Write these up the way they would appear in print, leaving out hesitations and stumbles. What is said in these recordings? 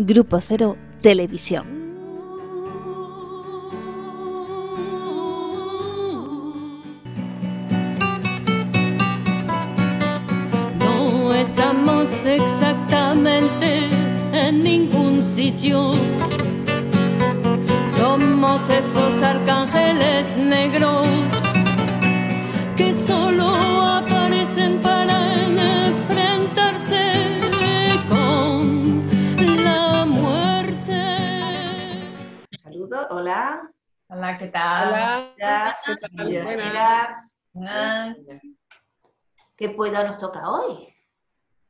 Grupo Cero Televisión. Estamos exactamente en ningún sitio. Somos esos arcángeles negros que solo aparecen para enfrentarse con la muerte. Un saludo, hola. Hola, ¿qué tal? Hola. Buenas. ¿Qué pueda nos toca hoy?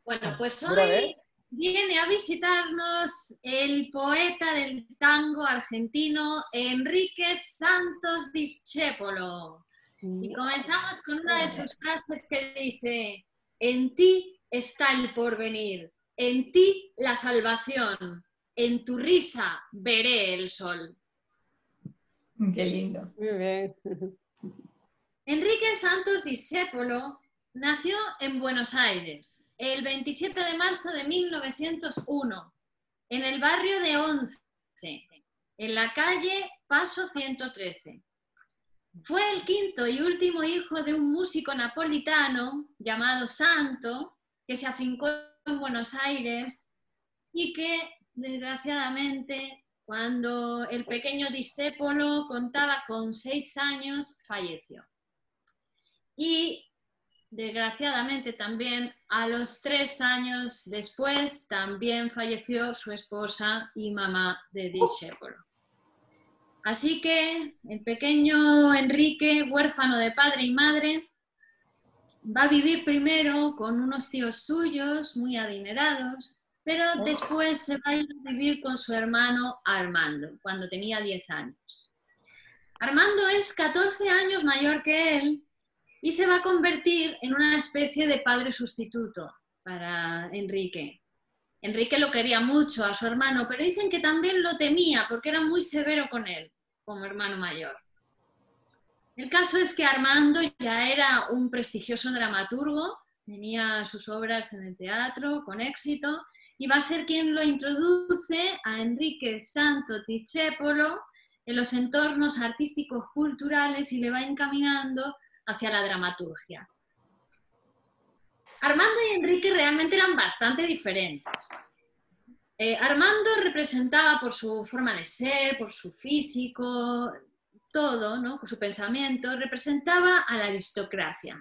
Bueno, pues hoy viene a visitarnos el poeta del tango argentino Enrique Santos Discépolo. Y comenzamos con una de sus frases que dice: en ti está el porvenir, en ti la salvación, en tu risa veré el sol. Qué lindo. Muy bien. Enrique Santos Discépolo nació en Buenos Aires el 27 de marzo de 1901, en el barrio de Once, en la calle Paso 113. Fue el quinto y último hijo de un músico napolitano llamado Santo, que se afincó en Buenos Aires y que, desgraciadamente, cuando el pequeño Discépolo contaba con 6 años, falleció. Y desgraciadamente también, a los 3 años después, también falleció su esposa y mamá de Discépolo. Así que el pequeño Enrique, huérfano de padre y madre, va a vivir primero con unos tíos suyos muy adinerados, pero después se va a ir a vivir con su hermano Armando, cuando tenía 10 años. Armando es 14 años mayor que él, y se va a convertir en una especie de padre sustituto para Enrique. Enrique lo quería mucho a su hermano, pero dicen que también lo temía porque era muy severo con él, como hermano mayor. El caso es que Armando ya era un prestigioso dramaturgo, tenía sus obras en el teatro con éxito, y va a ser quien lo introduce a Enrique Santos Discépolo en los entornos artísticos culturales y le va encaminando hacia la dramaturgia. Armando y Enrique realmente eran bastante diferentes. Armando representaba por su forma de ser, por su físico, todo, ¿no?, por su pensamiento, representaba a la aristocracia.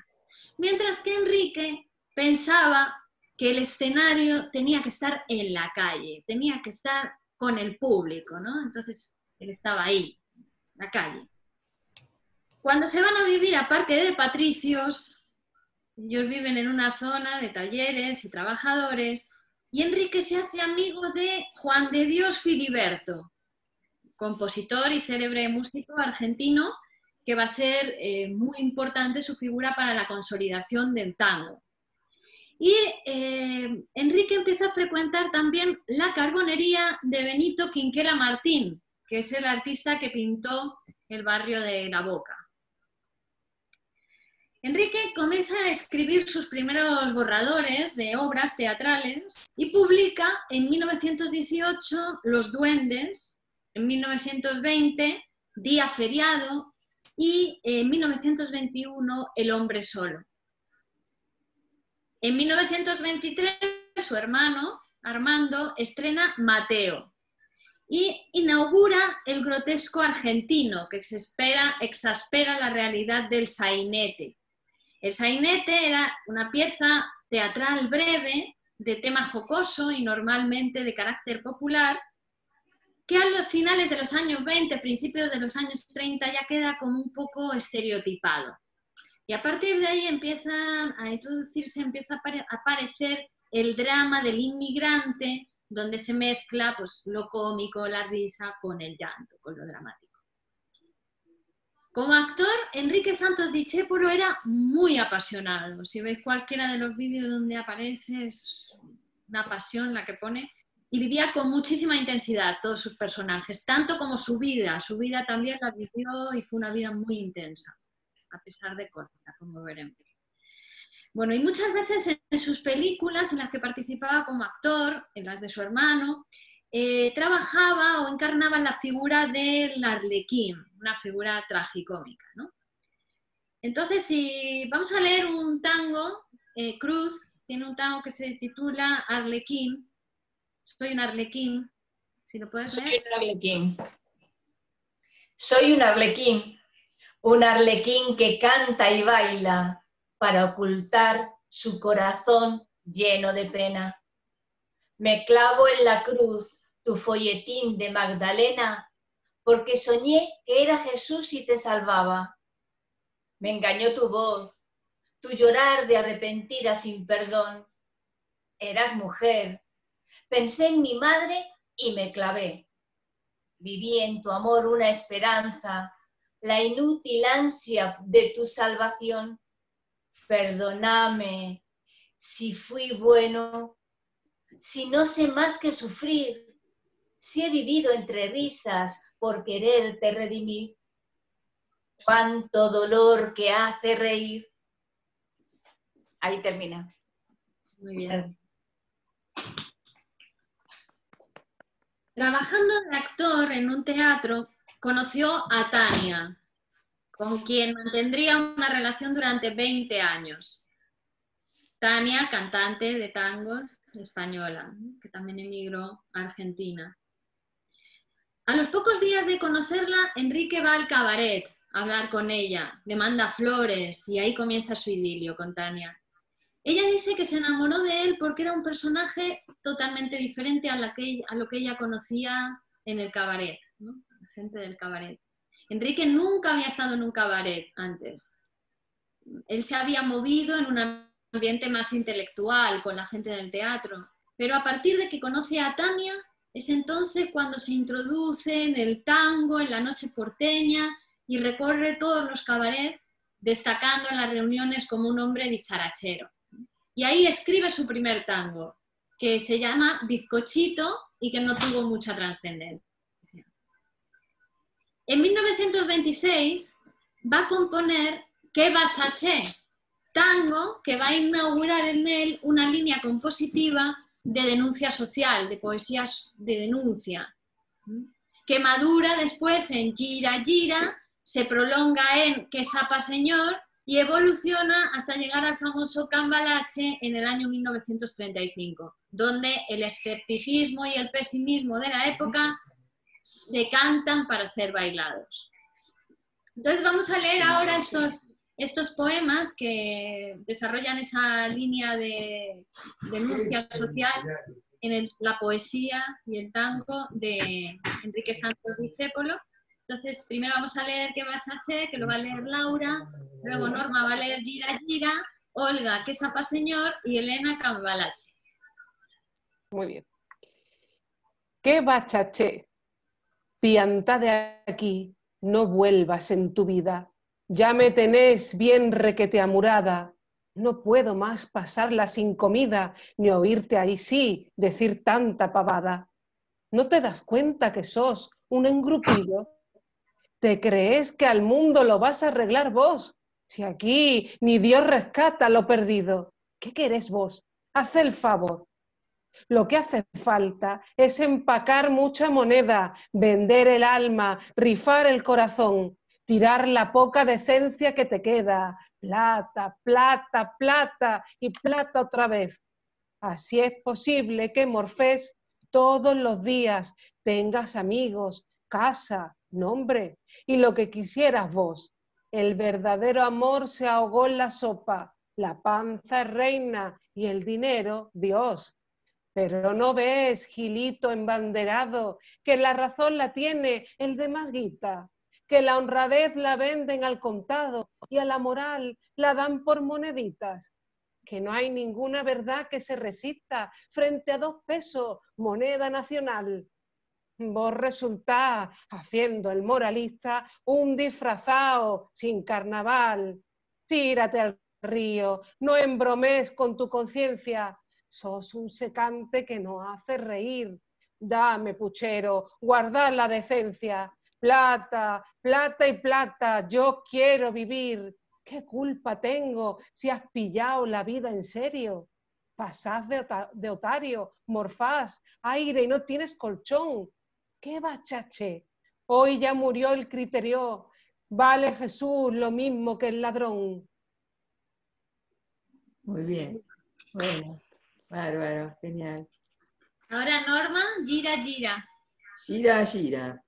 Mientras que Enrique pensaba que el escenario tenía que estar en la calle, tenía que estar con el público, ¿no? Entonces él estaba ahí, en la calle. Cuando se van a vivir a Parque de Patricios, ellos viven en una zona de talleres y trabajadores, y Enrique se hace amigo de Juan de Dios Filiberto, compositor y célebre músico argentino, que va a ser muy importante su figura para la consolidación del tango. Y Enrique empieza a frecuentar también la carbonería de Benito Quinquela Martín, que es el artista que pintó el barrio de La Boca. Enrique comienza a escribir sus primeros borradores de obras teatrales y publica en 1918 Los Duendes, en 1920 Día Feriado y en 1921 El Hombre Solo. En 1923 su hermano Armando estrena Mateo y inaugura El Grotesco Argentino, que exaspera la realidad del sainete. El sainete era una pieza teatral breve, de tema jocoso y normalmente de carácter popular, que a los finales de los años 20, principios de los años 30, ya queda como un poco estereotipado. Y a partir de ahí empiezan a introducirse, empieza a aparecer el drama del inmigrante, donde se mezcla pues lo cómico, la risa, con el llanto, con lo dramático. Como actor, Enrique Santos Discépolo era muy apasionado. Si veis cualquiera de los vídeos donde aparece, es una pasión la que pone. Y vivía con muchísima intensidad todos sus personajes, tanto como su vida. Su vida también la vivió y fue una vida muy intensa, a pesar de corta, como veremos. Bueno, y muchas veces en sus películas en las que participaba como actor, en las de su hermano, trabajaba o encarnaba la figura del Arlequín, una figura tragicómica, ¿no? Entonces, si vamos a leer un tango, Cruz tiene un tango que se titula Arlequín. Soy un arlequín, si lo puedes leer. Soy un arlequín. Soy un arlequín que canta y baila para ocultar su corazón lleno de pena. Me clavo en la cruz tu folletín de Magdalena, porque soñé que era Jesús y te salvaba. Me engañó tu voz, tu llorar de arrepentida sin perdón. Eras mujer, pensé en mi madre y me clavé. Viví en tu amor una esperanza, la inútil ansia de tu salvación. Perdóname si fui bueno, si no sé más que sufrir, si he vivido entre risas por quererte redimir. Cuánto dolor que hace reír. Ahí termina. Muy bien. Trabajando de actor en un teatro, conoció a Tania, con quien mantendría una relación durante 20 años. Tania, cantante de tangos española, que también emigró a Argentina. A los pocos días de conocerla, Enrique va al cabaret a hablar con ella, le manda flores y ahí comienza su idilio con Tania. Ella dice que se enamoró de él porque era un personaje totalmente diferente a lo que ella conocía en el cabaret, ¿no? La gente del cabaret. Enrique nunca había estado en un cabaret antes. Él se había movido en un ambiente más intelectual, con la gente del teatro. Pero a partir de que conoce a Tania, es entonces cuando se introduce en el tango, en la noche porteña, y recorre todos los cabarets, destacando en las reuniones como un hombre dicharachero. Y ahí escribe su primer tango, que se llama Bizcochito y que no tuvo mucha trascendencia. En 1926 va a componer Qué bachaché, tango que va a inaugurar en él una línea compositiva de denuncia social, de poesía de denuncia, que madura después en Yira yira, se prolonga en Qué sapa señor y evoluciona hasta llegar al famoso Cambalache en el año 1935, donde el escepticismo y el pesimismo de la época se cantan para ser bailados. Entonces vamos a leer ahora estos poemas que desarrollan esa línea de denuncia social en la poesía y el tango de Enrique Santos Discépolo. Entonces primero vamos a leer Qué bachaché, que lo va a leer Laura, luego Norma va a leer Yira yira, Olga Qué sapa señor y Elena Cambalache. Muy bien. Qué bachaché. Piantá de aquí, no vuelvas en tu vida. Ya me tenés bien requete amurada. No puedo más pasarla sin comida, ni oírte ahí sí decir tanta pavada. ¿No te das cuenta que sos un engrupillo? ¿Te crees que al mundo lo vas a arreglar vos? Si aquí ni Dios rescata lo perdido. ¿Qué querés vos? Haz el favor. Lo que hace falta es empacar mucha moneda, vender el alma, rifar el corazón, tirar la poca decencia que te queda. Plata, plata, plata y plata otra vez. Así es posible que Morfés todos los días tengas amigos, casa, nombre y lo que quisieras vos. El verdadero amor se ahogó en la sopa, la panza es reina y el dinero Dios. Pero no ves, Gilito embanderado, que la razón la tiene el de más guita, que la honradez la venden al contado y a la moral la dan por moneditas, que no hay ninguna verdad que se resista frente a 2 pesos, moneda nacional. Vos resultás, haciendo el moralista, un disfrazao sin carnaval. Tírate al río, no embromes con tu conciencia. Sos un secante que no hace reír. Dame, puchero, guardad la decencia. Plata, plata y plata, yo quiero vivir. ¿Qué culpa tengo si has pillado la vida en serio? pasás de otario, morfás aire y no tienes colchón. ¡Qué bachache! Hoy ya murió el criterio, vale Jesús lo mismo que el ladrón. Muy bien, bueno, bárbaro, genial. Ahora Norma, Yira yira. Yira yira.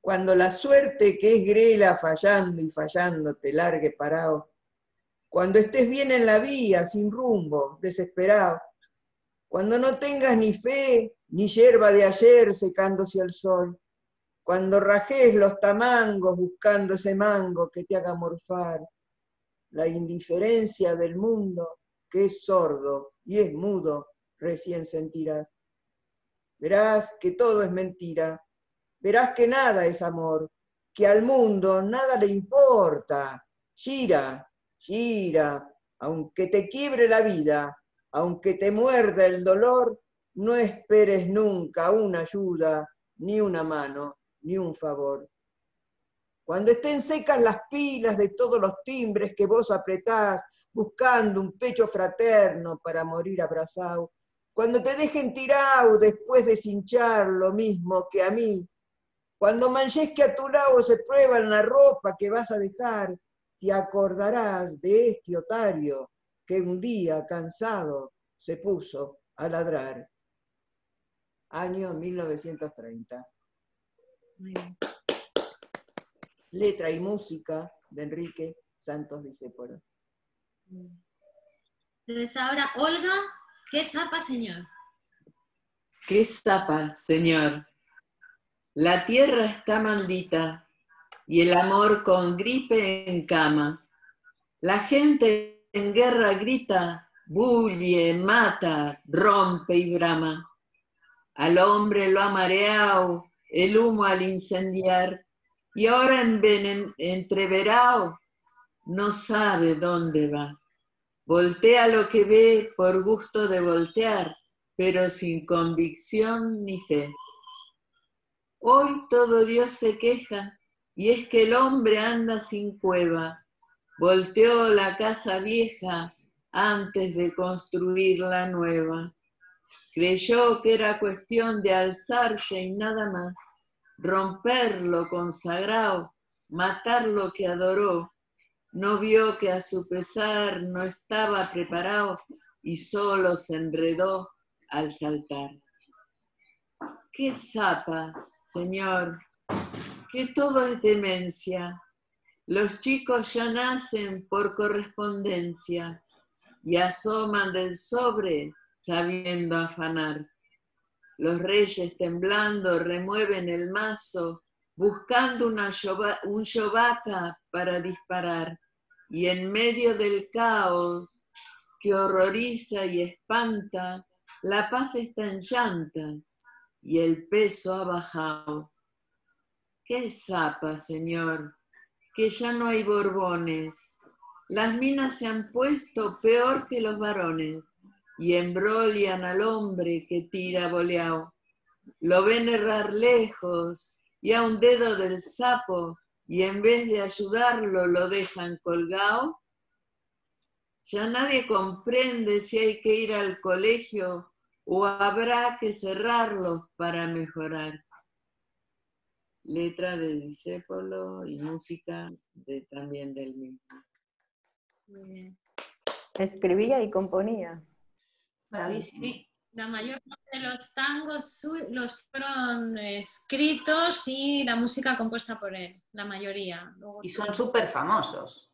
Cuando la suerte que es grela fallando y fallando te largue parado, cuando estés bien en la vía, sin rumbo, desesperado, cuando no tengas ni fe, ni hierba de ayer secándose al sol, cuando rajes los tamangos buscando ese mango que te haga morfar, la indiferencia del mundo que es sordo y es mudo, recién sentirás. Verás que todo es mentira, verás que nada es amor, que al mundo nada le importa. Gira, gira, aunque te quiebre la vida, aunque te muerda el dolor, no esperes nunca una ayuda, ni una mano, ni un favor. Cuando estén secas las pilas de todos los timbres que vos apretás, buscando un pecho fraterno para morir abrazado, cuando te dejen tirado después de cinchar lo mismo que a mí, cuando manches que a tu lado se prueban la ropa que vas a dejar, te acordarás de este otario que un día, cansado, se puso a ladrar. Año 1930. Letra y música de Enrique Santos Discépolo. Entonces ahora, Olga, ¿qué sapa, señor? ¿Qué sapa, señor? La tierra está maldita, y el amor con gripe en cama. La gente en guerra grita, bulle, mata, rompe y brama. Al hombre lo ha mareado, el humo al incendiar, y ahora entreverao, no sabe dónde va. Voltea lo que ve por gusto de voltear, pero sin convicción ni fe. Hoy todo Dios se queja, y es que el hombre anda sin cueva. Volteó la casa vieja antes de construir la nueva. Creyó que era cuestión de alzarse y nada más, romper lo consagrado, matar lo que adoró. No vio que a su pesar no estaba preparado y solo se enredó al saltar. ¡Qué zapa, señor! Que todo es demencia, los chicos ya nacen por correspondencia y asoman del sobre sabiendo afanar. Los reyes temblando remueven el mazo, buscando un yovaca para disparar, y en medio del caos que horroriza y espanta, la paz está en llanta y el peso ha bajado. ¡Qué zapa, señor! Que ya no hay borbones. Las minas se han puesto peor que los varones y embrolian al hombre que tira boleao. Lo ven errar lejos y a un dedo del sapo y en vez de ayudarlo lo dejan colgao. Ya nadie comprende si hay que ir al colegio o habrá que cerrarlos para mejorar. Letra de Discépolo y música de, también del mismo. Muy bien. Escribía y componía. Sí. La mayor parte de los tangos los fueron escritos y la música compuesta por él, la mayoría. Luego, y son súper famosos.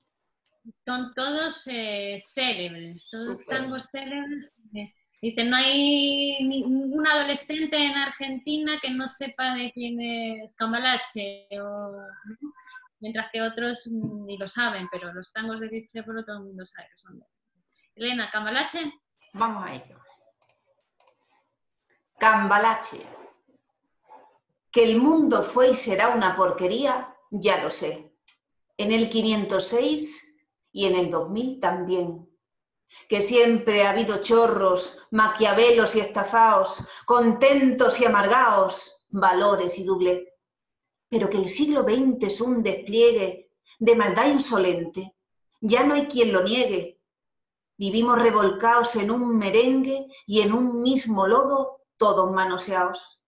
Son todos célebres, todos super. Tangos célebres. Dicen, no hay ningún adolescente en Argentina que no sepa de quién es Cambalache, o, ¿no? Mientras que otros ni lo saben, pero los tangos de Discépolo todo el mundo sabe que son de Elena, ¿Cambalache? Vamos a ello. Cambalache. Que el mundo fue y será una porquería, ya lo sé. En el 506 y en el 2000 también. Que siempre ha habido chorros, maquiavelos y estafaos, contentos y amargaos, valores y doble. Pero que el siglo XX es un despliegue de maldad insolente, ya no hay quien lo niegue. Vivimos revolcaos en un merengue y en un mismo lodo, todos manoseaos.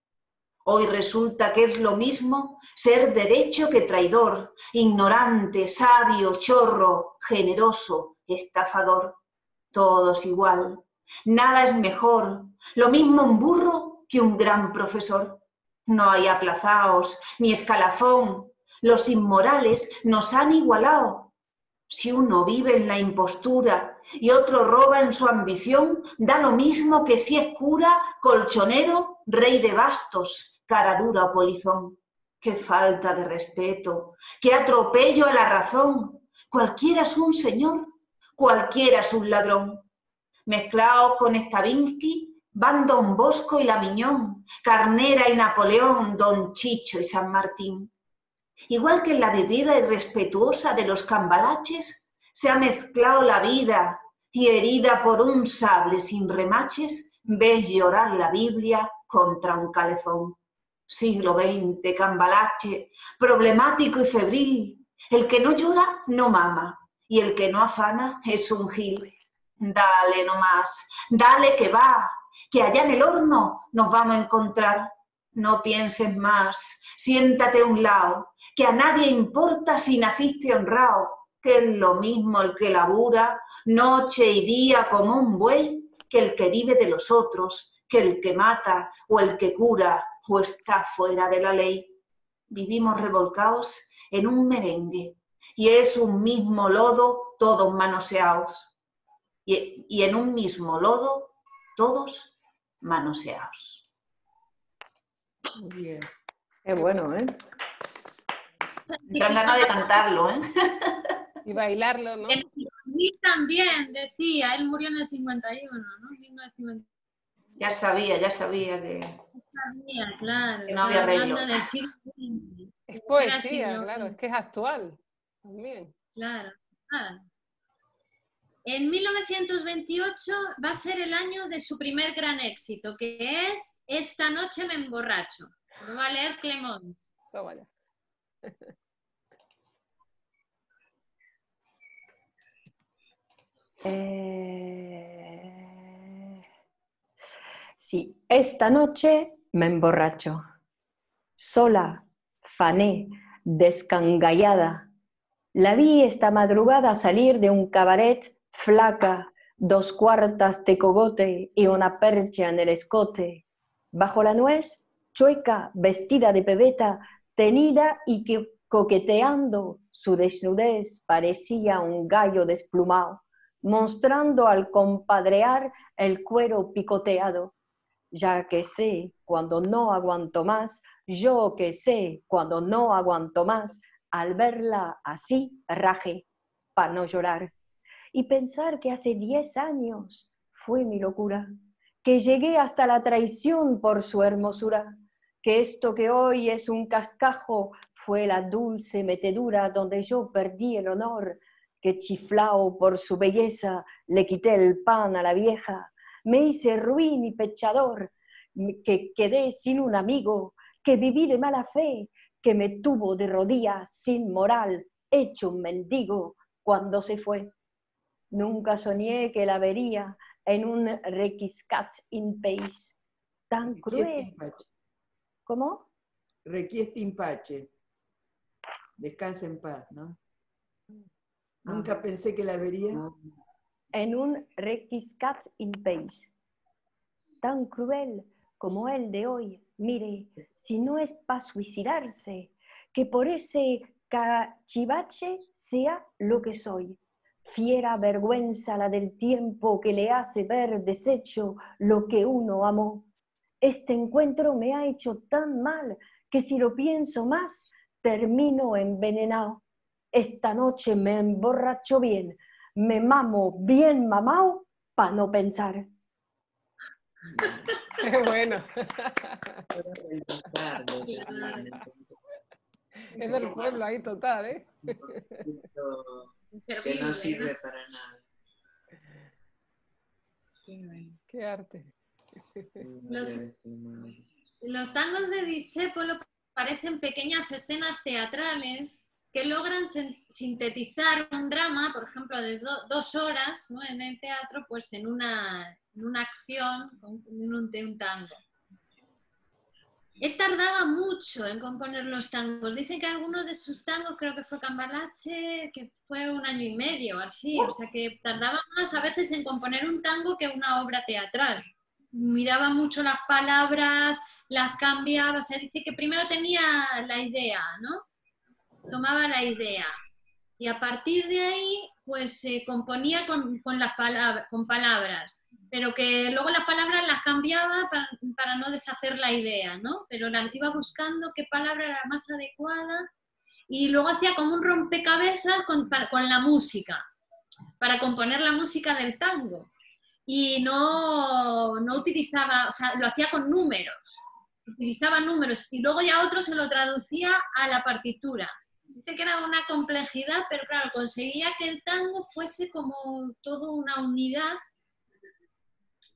Hoy resulta que es lo mismo ser derecho que traidor, ignorante, sabio, chorro, generoso, estafador. Todos igual. Nada es mejor, lo mismo un burro que un gran profesor. No hay aplazaos ni escalafón, los inmorales nos han igualado. Si uno vive en la impostura y otro roba en su ambición, da lo mismo que si es cura, colchonero, rey de bastos, cara dura o polizón. ¡Qué falta de respeto! ¡Qué atropello a la razón! Cualquiera es un señor, cualquiera es un ladrón. Mezclaos con Stavinsky, van Don Bosco y La Miñón, Carnera y Napoleón, Don Chicho y San Martín. Igual que en la vidriera irrespetuosa de los cambalaches, se ha mezclado la vida y herida por un sable sin remaches, ves llorar la Biblia contra un calefón. Siglo XX, cambalache, problemático y febril, el que no llora no mama y el que no afana es un gil. Dale nomás, dale que va, que allá en el horno nos vamos a encontrar. No pienses más, siéntate a un lado, que a nadie importa si naciste honrado, que es lo mismo el que labura noche y día como un buey, que el que vive de los otros, que el que mata o el que cura o está fuera de la ley. Vivimos revolcaos en un merengue y es un mismo lodo todos manoseaos y en un mismo lodo todos manoseaos. Muy bien. Es bueno, ¿eh? Gran ganas de cantarlo, ¿eh? Y bailarlo, ¿no? Y también decía, él murió en el 51, ¿no? 1951. Ya sabía que... Sabía, claro. Que no había arreglo. Es poesía, claro, es que es actual también. Claro, claro. En 1928 va a ser el año de su primer gran éxito, que es Esta noche me emborracho. Lo va a leer Clemons. Toma ya. Sí, esta noche me emborracho. Sola, fané, descangallada. La vi esta madrugada salir de un cabaret. Flaca, 2 cuartas de cogote y una percha en el escote. Bajo la nuez, chueca, vestida de pebeta, tenida y coqueteando, su desnudez parecía un gallo desplumado, mostrando al compadrear el cuero picoteado. Ya que sé cuando no aguanto más, yo que sé cuando no aguanto más, al verla así rajé, para no llorar. Y pensar que hace 10 años fue mi locura, que llegué hasta la traición por su hermosura, que esto que hoy es un cascajo fue la dulce metedura donde yo perdí el honor, que chiflao por su belleza le quité el pan a la vieja, me hice ruin y pechador, que quedé sin un amigo, que viví de mala fe, que me tuvo de rodillas sin moral, hecho un mendigo cuando se fue. Nunca soñé que la vería en un requiscat in pace tan cruel. ¿Cómo? Requiesce in pace. Descansa en paz, ¿no? Nunca pensé que la vería. En un requiscat in pace tan cruel como el de hoy. Mire, si no es para suicidarse, que por ese cachivache sea lo que soy. Fiera vergüenza la del tiempo que le hace ver deshecho lo que uno amó. Este encuentro me ha hecho tan mal que si lo pienso más, termino envenenado. Esta noche me emborracho bien, me mamo bien mamao para no pensar. ¡Qué bueno! Es del pueblo ahí total, ¿eh? Que no sirve para nada. Qué arte. Los tangos de Discépolo parecen pequeñas escenas teatrales que logran sintetizar un drama, por ejemplo, de 2 horas, ¿no?, en el teatro, pues en una acción, de un tango. Él tardaba mucho en componer los tangos. Dicen que algunos de sus tangos, creo que fue Cambalache, que fue 1 año y medio, así. O sea, que tardaba más a veces en componer un tango que una obra teatral. Miraba mucho las palabras, las cambiaba. O sea, dice que primero tenía la idea, ¿no? Tomaba la idea. Y a partir de ahí, pues se componía con palabras. Pero que luego las palabras las cambiaba para no deshacer la idea, ¿no? Pero las iba buscando qué palabra era la más adecuada y luego hacía como un rompecabezas con la música, para componer la música del tango. Y no utilizaba, o sea, lo hacía con números, utilizaba números y luego ya otro se lo traducía a la partitura. Dice que era una complejidad, pero claro, conseguía que el tango fuese como toda una unidad.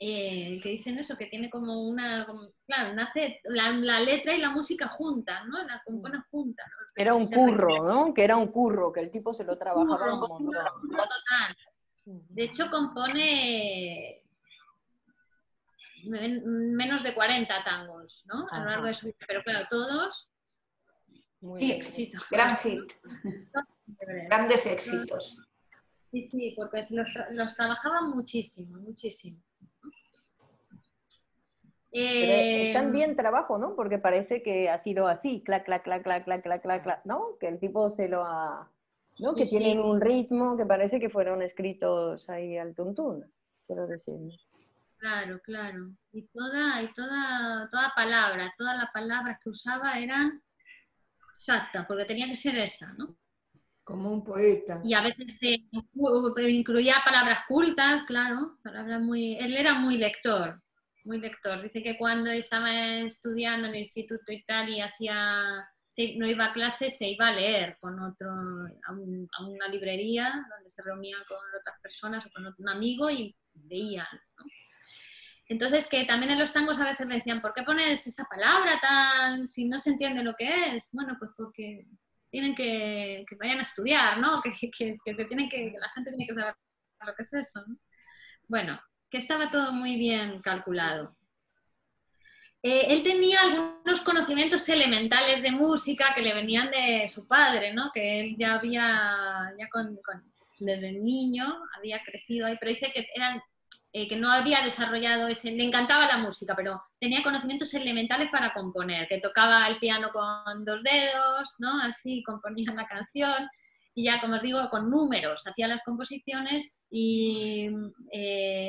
Que dicen eso, que tiene como una... Claro, nace la letra y la música juntas, ¿no? La componen juntas, ¿no? Era un curro, ¿no? Que era un curro, que el tipo se lo trabajaba un montón. Un curro total. De hecho, compone menos de 40 tangos, ¿no? A lo largo de su vida. Pero claro, todos... Muy éxito. Gran hit. Grandes éxitos. Sí, sí, porque los trabajaban muchísimo, muchísimo. Pero están bien trabajo, ¿no? Porque parece que ha sido así, clac, clac, clac, clac, clac, clac, clac, clac, ¿no? Que el tipo se lo ha... ¿no? Que sí, tienen un ritmo que parece que fueron escritos ahí al tuntún, quiero decir. Claro, claro. Y toda palabra, todas las palabras que usaba eran exactas, porque tenía que ser esa, ¿no? Como un poeta. Y a veces incluía palabras cultas, claro, palabras muy... Él era muy lector. Muy lector. Dice que cuando estaba estudiando en el instituto y tal, y no iba a clases, se iba a leer con otro, a una librería donde se reunía con otras personas o con un amigo y leían, ¿no? Entonces, que también en los tangos a veces me decían, ¿por qué pones esa palabra tan si no se entiende lo que es? Bueno, pues porque tienen que vayan a estudiar, ¿no? Que la gente tiene que saber lo que es eso, ¿no? Bueno, que estaba todo muy bien calculado. Él tenía algunos conocimientos elementales de música que le venían de su padre, ¿no? Que él ya había, desde niño, había crecido ahí, pero dice que no había desarrollado ese... Le encantaba la música, pero tenía conocimientos elementales para componer, que tocaba el piano con 2 dedos, ¿no? Así componía la canción. Y ya, como os digo, con números, hacía las composiciones y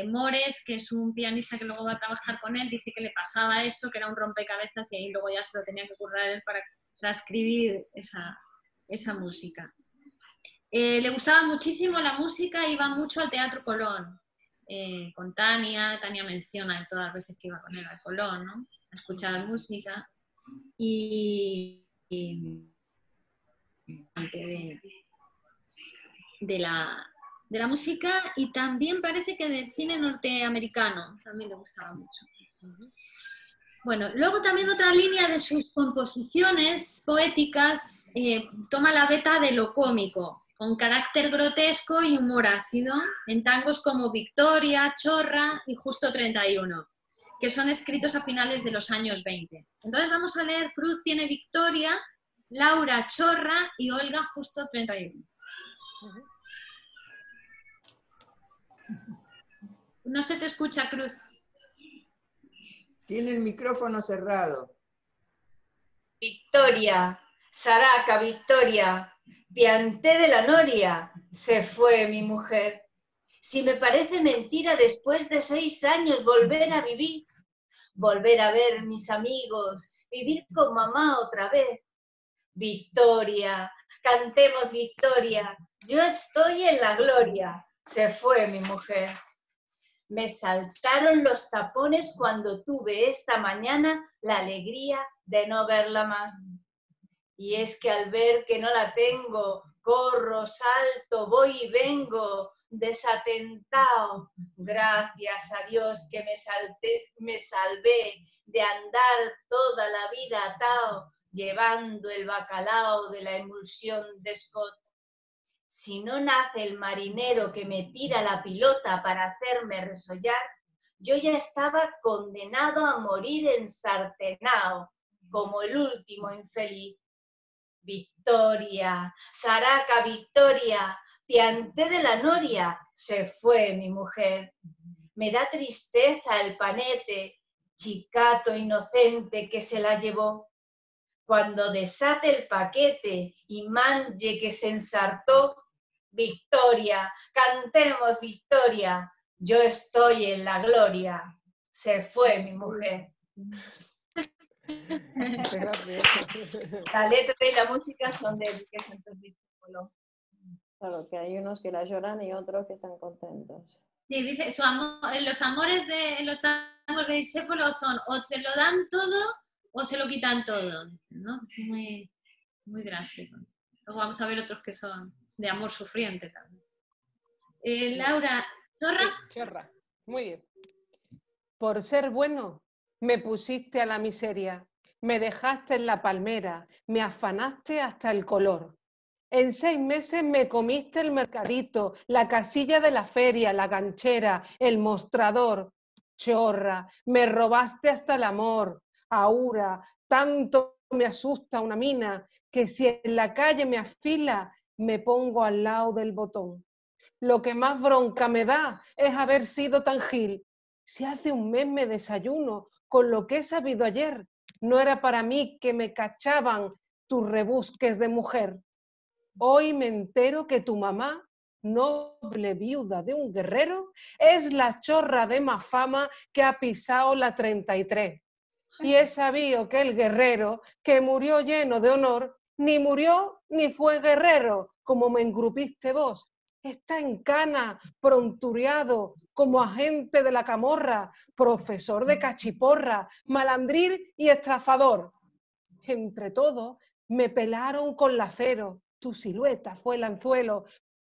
Mores, que es un pianista que luego va a trabajar con él, dice que le pasaba eso, que era un rompecabezas y ahí luego ya se lo tenía que currar él para transcribir esa música. Le gustaba muchísimo la música, iba mucho al Teatro Colón, con Tania. Tania menciona todas las veces que iba con él al Colón, ¿no? A escuchar música de la música y también parece que del cine norteamericano, también le gustaba mucho. Bueno, luego también otra línea de sus composiciones poéticas toma la veta de lo cómico, con carácter grotesco y humor ácido, en tangos como Victoria, Chorra y Justo 31, que son escritos a finales de los años 20. Entonces vamos a leer, Cruz tiene Victoria, Laura Chorra y Olga Justo 31. No se te escucha, Cruz. Tiene el micrófono cerrado. Victoria, Saraca, Victoria, pianté de la noria, se fue mi mujer. Si me parece mentira después de 6 años volver a vivir, volver a ver mis amigos, vivir con mamá otra vez. Victoria, cantemos victoria, yo estoy en la gloria, se fue mi mujer. Me saltaron los tapones cuando tuve esta mañana la alegría de no verla más. Y es que al ver que no la tengo, corro, salto, voy y vengo, desatentado. Gracias a Dios que me salvé de andar toda la vida atado. llevando el bacalao de la emulsión de Scott. Si no nace el marinero que me tira la pilota para hacerme resollar, yo ya estaba condenado a morir ensartenao, como el último infeliz. Victoria, Saraca Victoria, pianté de la noria, se fue mi mujer. Me da tristeza el panete, chicato inocente que se la llevó. Cuando desate el paquete y manje que se ensartó, Victoria, cantemos Victoria, yo estoy en la gloria. Se fue mi mujer. La letra y la música son de Enrique Santos Discépolo. Claro, que hay unos que la lloran y otros que están contentos. Sí, dice, los amores de los tangos de Discépolo son o se lo dan todo o se lo quitan todo, ¿no? Es muy, muy drástico. Luego vamos a ver otros que son de amor sufriente también. Laura, ¿Chorra? Chorra, muy bien. Por ser bueno, me pusiste a la miseria, me dejaste en la palmera, me afanaste hasta el color. En 6 meses me comiste el mercadito, la casilla de la feria, la ganchera, el mostrador. Chorra, me robaste hasta el amor. Ahora, tanto me asusta una mina, que si en la calle me afila, me pongo al lado del botón. Lo que más bronca me da es haber sido tan gil. Si hace un mes me desayuno con lo que he sabido ayer, no era para mí que me cachaban tus rebusques de mujer. Hoy me entero que tu mamá, noble viuda de un guerrero, es la chorra de más fama que ha pisado la 33. Y he sabido que el guerrero, que murió lleno de honor, ni murió ni fue guerrero, como me engrupiste vos. Está en cana, pronturiado, como agente de la camorra, profesor de cachiporra, malandril y estafador. Entre todos me pelaron con lacero. Tu silueta fue el anzuelo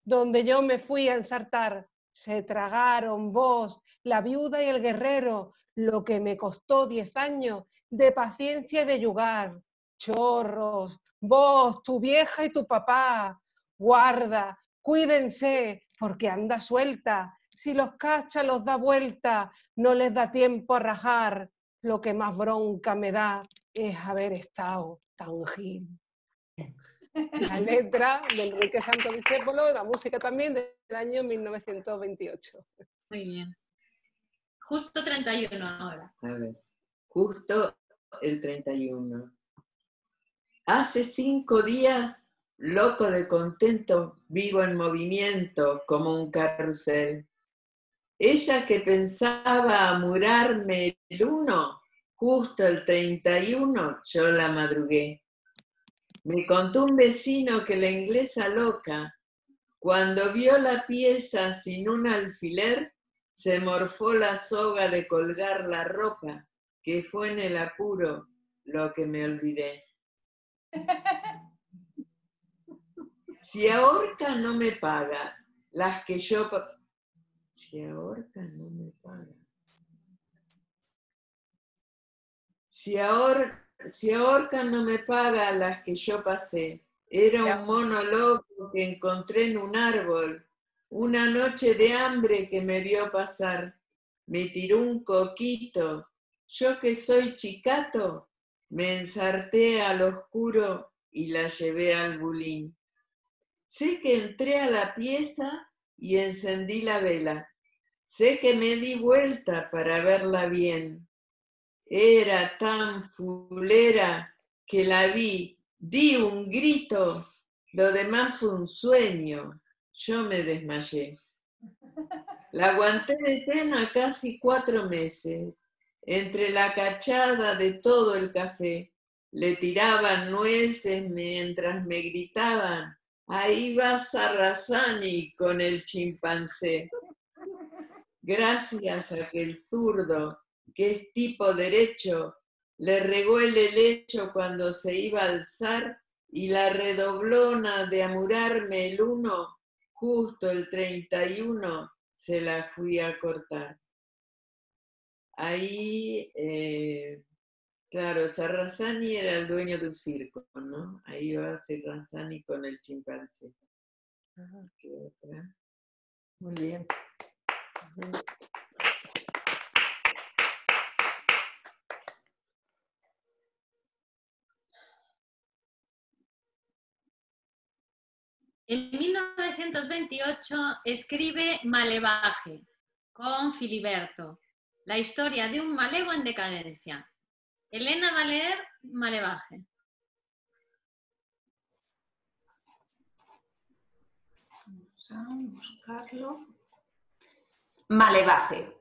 donde yo me fui a ensartar. Se tragaron vos, la viuda y el guerrero, lo que me costó 10 años de paciencia y de yugar. Chorros, vos, tu vieja y tu papá. Guarda, cuídense, porque anda suelta. Si los cacha los da vuelta, no les da tiempo a rajar. Lo que más bronca me da es haber estado tan gil. La letra de Enrique Santos Discépolo, la música también del año 1928. Muy bien. Justo 31 ahora. A ver, justo el 31. Hace 5 días, loco de contento, vivo en movimiento como un carrusel. Ella que pensaba amurarme el 1, justo el 31 yo la madrugué. Me contó un vecino que la inglesa loca, cuando vio la pieza sin un alfiler, se morfó la soga de colgar la ropa, que fue en el apuro lo que me olvidé. Si ahorca no me paga, las que yo... Si ahorca no me paga. Si ahorca no me paga las que yo pasé. Era un mono loco que encontré en un árbol. Una noche de hambre que me vio pasar. Me tiró un coquito. Yo que soy chicato, me ensarté al oscuro y la llevé al bulín. Sé que entré a la pieza y encendí la vela. Sé que me di vuelta para verla bien. Era tan fulera que la vi, di un grito, lo demás fue un sueño, yo me desmayé. La aguanté de pena casi 4 meses, entre la cachada de todo el café, le tiraban nueces mientras me gritaban, ahí vas a Razani con el chimpancé. Gracias a que el zurdo, que es tipo derecho, le regó el helecho cuando se iba a alzar y la redoblona de amurarme el 1, justo el 31, se la fui a cortar. Ahí Claro, Sarrazani era el dueño de un circo, ¿no? Ahí va Sarrazani con el chimpancé. Ajá. Muy bien. Ajá. En 1928 escribe Malevaje, con Filiberto, la historia de un malevo en decadencia. Elena va a leer Malevaje. Vamos a buscarlo. Malevaje.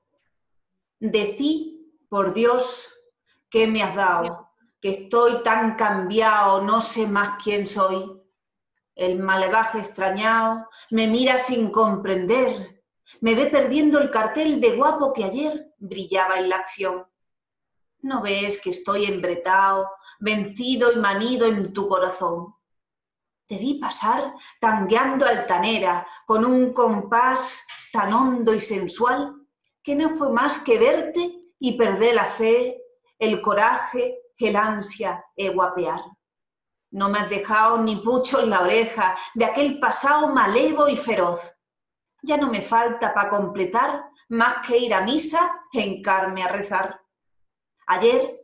Decí, por Dios, ¿qué me has dado? Que estoy tan cambiado, no sé más quién soy. El malevaje extrañao me mira sin comprender, me ve perdiendo el cartel de guapo que ayer brillaba en la acción. ¿No ves que estoy embretao, vencido y manido en tu corazón? Te vi pasar tangueando altanera, con un compás tan hondo y sensual, que no fue más que verte y perder la fe, el coraje, el ansia de guapear. No me has dejado ni pucho en la oreja de aquel pasado malevo y feroz. Ya no me falta para completar más que ir a misa e hincarme a rezar. Ayer,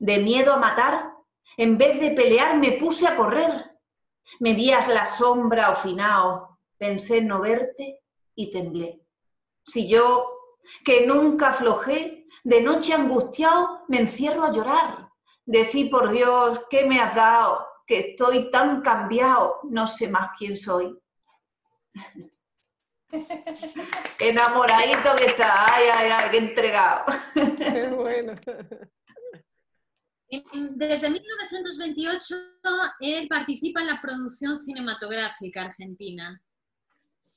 de miedo a matar, en vez de pelear me puse a correr. Me vías la sombra ofinao, pensé no verte y temblé. Si yo, que nunca aflojé, de noche angustiado me encierro a llorar. Decí por Dios, ¿qué me has dado? Que estoy tan cambiado, no sé más quién soy. Enamoradito que está, ay, ay, ay, qué entregado. Qué bueno. Desde 1928 él participa en la producción cinematográfica argentina.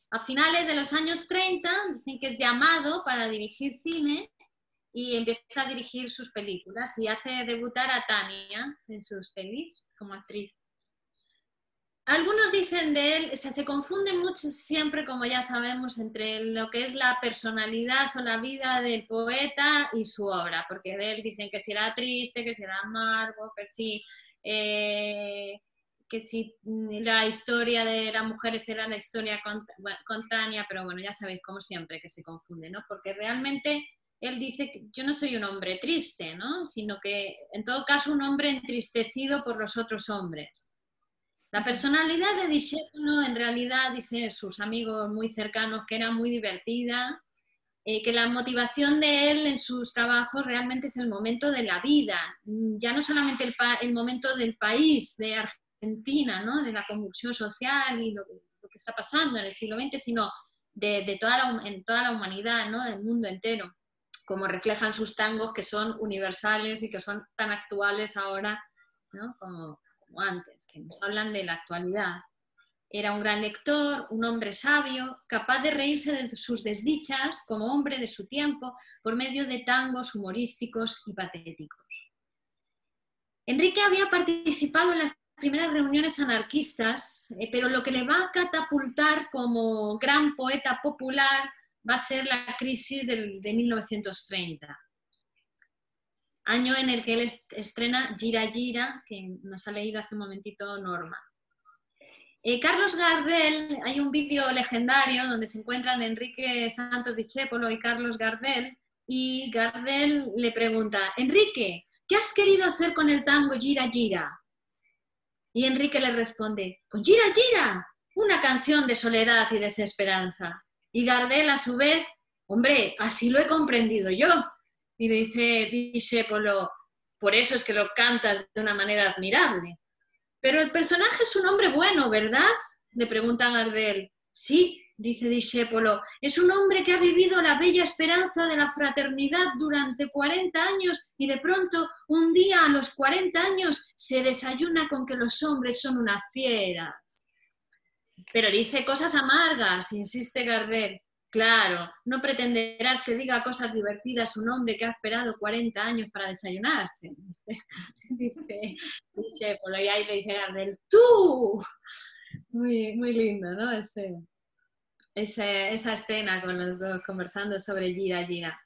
A finales de los años 30, dicen que es llamado para dirigir cine y empieza a dirigir sus películas y hace debutar a Tania en sus pelis como actriz. Algunos dicen de él, o sea, se confunde mucho siempre, como ya sabemos, entre lo que es la personalidad o la vida del poeta y su obra, porque de él dicen que si era triste, que si era amargo, que si la historia de las mujeres era la historia con Tania, pero bueno, ya sabéis, como siempre, que se confunde, ¿no? Porque realmente él dice que yo no soy un hombre triste, ¿no? Sino que, en todo caso, un hombre entristecido por los otros hombres. La personalidad de Discépolo, en realidad, dice sus amigos muy cercanos, que era muy divertida, que la motivación de él en sus trabajos realmente es el momento de la vida, ya no solamente el momento del país, de Argentina, ¿no? De la convulsión social y lo que está pasando en el siglo XX, sino en toda la humanidad, ¿no? Del mundo entero, como reflejan sus tangos, que son universales y que son tan actuales ahora, ¿no? como antes, que nos hablan de la actualidad. Era un gran lector, un hombre sabio, capaz de reírse de sus desdichas como hombre de su tiempo por medio de tangos humorísticos y patéticos. Enrique había participado en las primeras reuniones anarquistas, pero lo que le va a catapultar como gran poeta popular va a ser la crisis de 1930, año en el que él estrena Yira yira, que nos ha leído hace un momentito Norma. Carlos Gardel, hay un vídeo legendario donde se encuentran Enrique Santos Discépolo y Carlos Gardel, y Gardel le pregunta, Enrique, ¿qué has querido hacer con el tango Yira yira? Y Enrique le responde, con Yira yira, una canción de soledad y desesperanza. Y Gardel, a su vez, hombre, así lo he comprendido yo. Y le dice Discépolo, por eso es que lo cantas de una manera admirable. Pero el personaje es un hombre bueno, ¿verdad? Le pregunta Gardel. Sí, dice Discépolo, es un hombre que ha vivido la bella esperanza de la fraternidad durante 40 años y de pronto, un día a los 40 años, se desayuna con que los hombres son unas fieras. Pero dice cosas amargas, insiste Gardel. Claro, no pretenderás que diga cosas divertidas un hombre que ha esperado 40 años para desayunarse. dice por ahí le dice Gardel, ¡tú! Muy, muy lindo, ¿no? Esa escena con los dos conversando sobre Yira yira.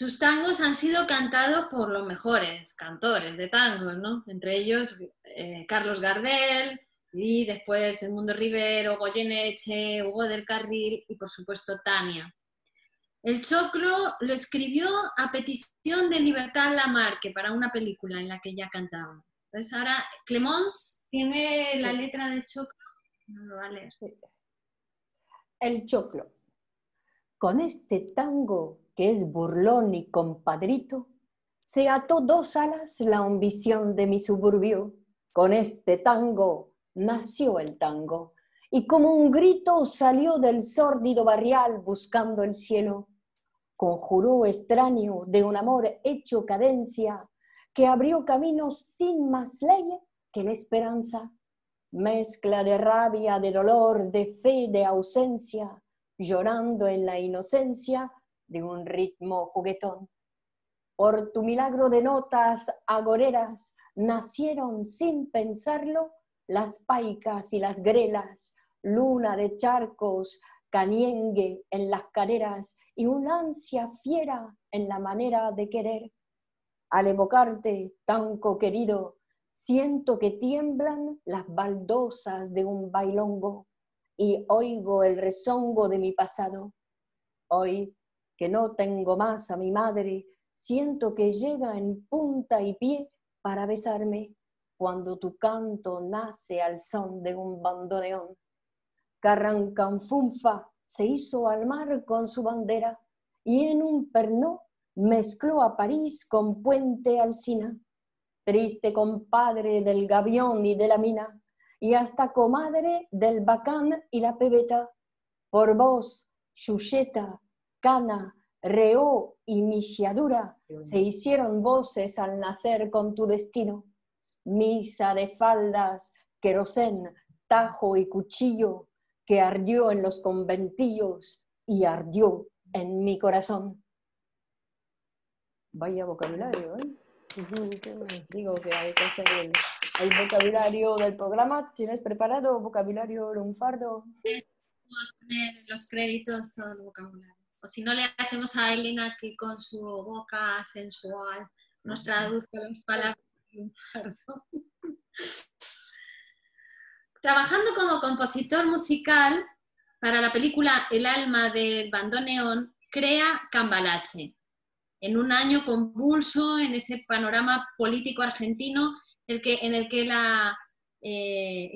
Sus tangos han sido cantados por los mejores cantores de tangos, ¿no? Entre ellos Carlos Gardel, y después Edmundo Rivero, Goyeneche, Hugo del Carril y por supuesto Tania. El Choclo lo escribió a petición de Libertad Lamarque para una película en la que ella cantaba. Entonces ahora Clemons tiene la letra del Choclo, no lo va a leer. El Choclo. Con este tango que es burlón y compadrito, se ató dos alas la ambición de mi suburbio. Con este tango nació el tango, y como un grito salió del sórdido barrial buscando el cielo. Conjuró extraño de un amor hecho cadencia, que abrió caminos sin más ley que la esperanza. Mezcla de rabia, de dolor, de fe, de ausencia, llorando en la inocencia de un ritmo juguetón. Por tu milagro de notas agoreras nacieron sin pensarlo las paicas y las grelas, luna de charcos, caniengue en las caderas y una ansia fiera en la manera de querer. Al evocarte, tango querido, siento que tiemblan las baldosas de un bailongo y oigo el rezongo de mi pasado. Hoy, que no tengo más a mi madre, siento que llega en punta y pie para besarme cuando tu canto nace al son de un bandoneón. Carrancanfunfa se hizo al mar con su bandera y en un pernó mezcló a París con Puente Alsina. Triste compadre del gavión y de la mina, y hasta comadre del bacán y la pebeta. Por vos, Chucheta, Cana, Reó y Michiadura se hicieron voces al nacer con tu destino. Misa de faldas, querosén, tajo y cuchillo, que ardió en los conventillos y ardió en mi corazón. Vaya vocabulario, ¿eh? Digo que hay que hacer el vocabulario del programa. ¿Tienes preparado vocabulario lunfardo? Vamos a poner los créditos, todo el vocabulario. O si no, le hacemos a Elena que con su boca sensual nos traduzca las palabras lunfardo. Trabajando como compositor musical para la película El alma del bandoneón, crea Cambalache. En un año convulso, en ese panorama político argentino en el que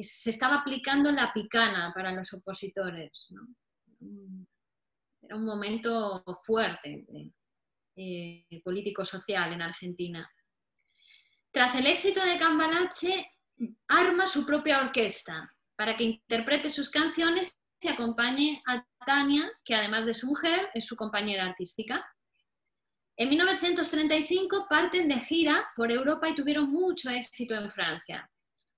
se estaba aplicando la picana para los opositores, ¿no? Era un momento fuerte político-social en Argentina. Tras el éxito de Cambalache, arma su propia orquesta para que interprete sus canciones y acompañe a Tania, que además de su mujer, es su compañera artística. En 1935 parten de gira por Europa y tuvieron mucho éxito en Francia.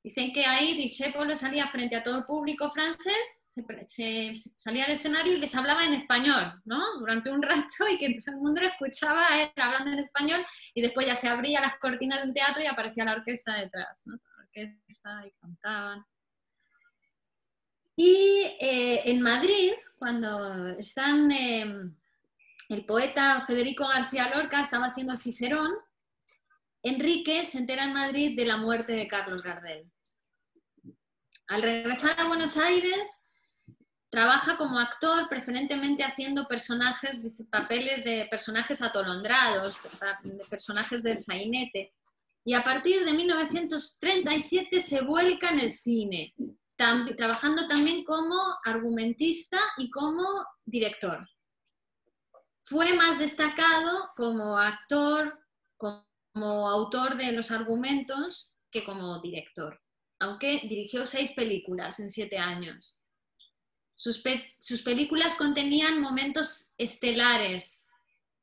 Dicen que ahí Discépolo salía frente a todo el público francés, se salía al escenario y les hablaba en español, ¿no? Durante un rato, y que todo el mundo lo escuchaba a él hablando en español, y después ya se abrían las cortinas de un teatro y aparecía la orquesta detrás, ¿no? La orquesta, y cantaban. Y en Madrid, cuando están... El poeta Federico García Lorca estaba haciendo Cicerón. Enrique se entera en Madrid de la muerte de Carlos Gardel. Al regresar a Buenos Aires, trabaja como actor, preferentemente haciendo personajes, papeles de personajes atolondrados, de personajes del sainete. Y a partir de 1937 se vuelca en el cine, trabajando también como argumentista y como director. Fue más destacado como actor, como autor de los argumentos, que como director, aunque dirigió 6 películas en 7 años. Sus películas contenían momentos estelares,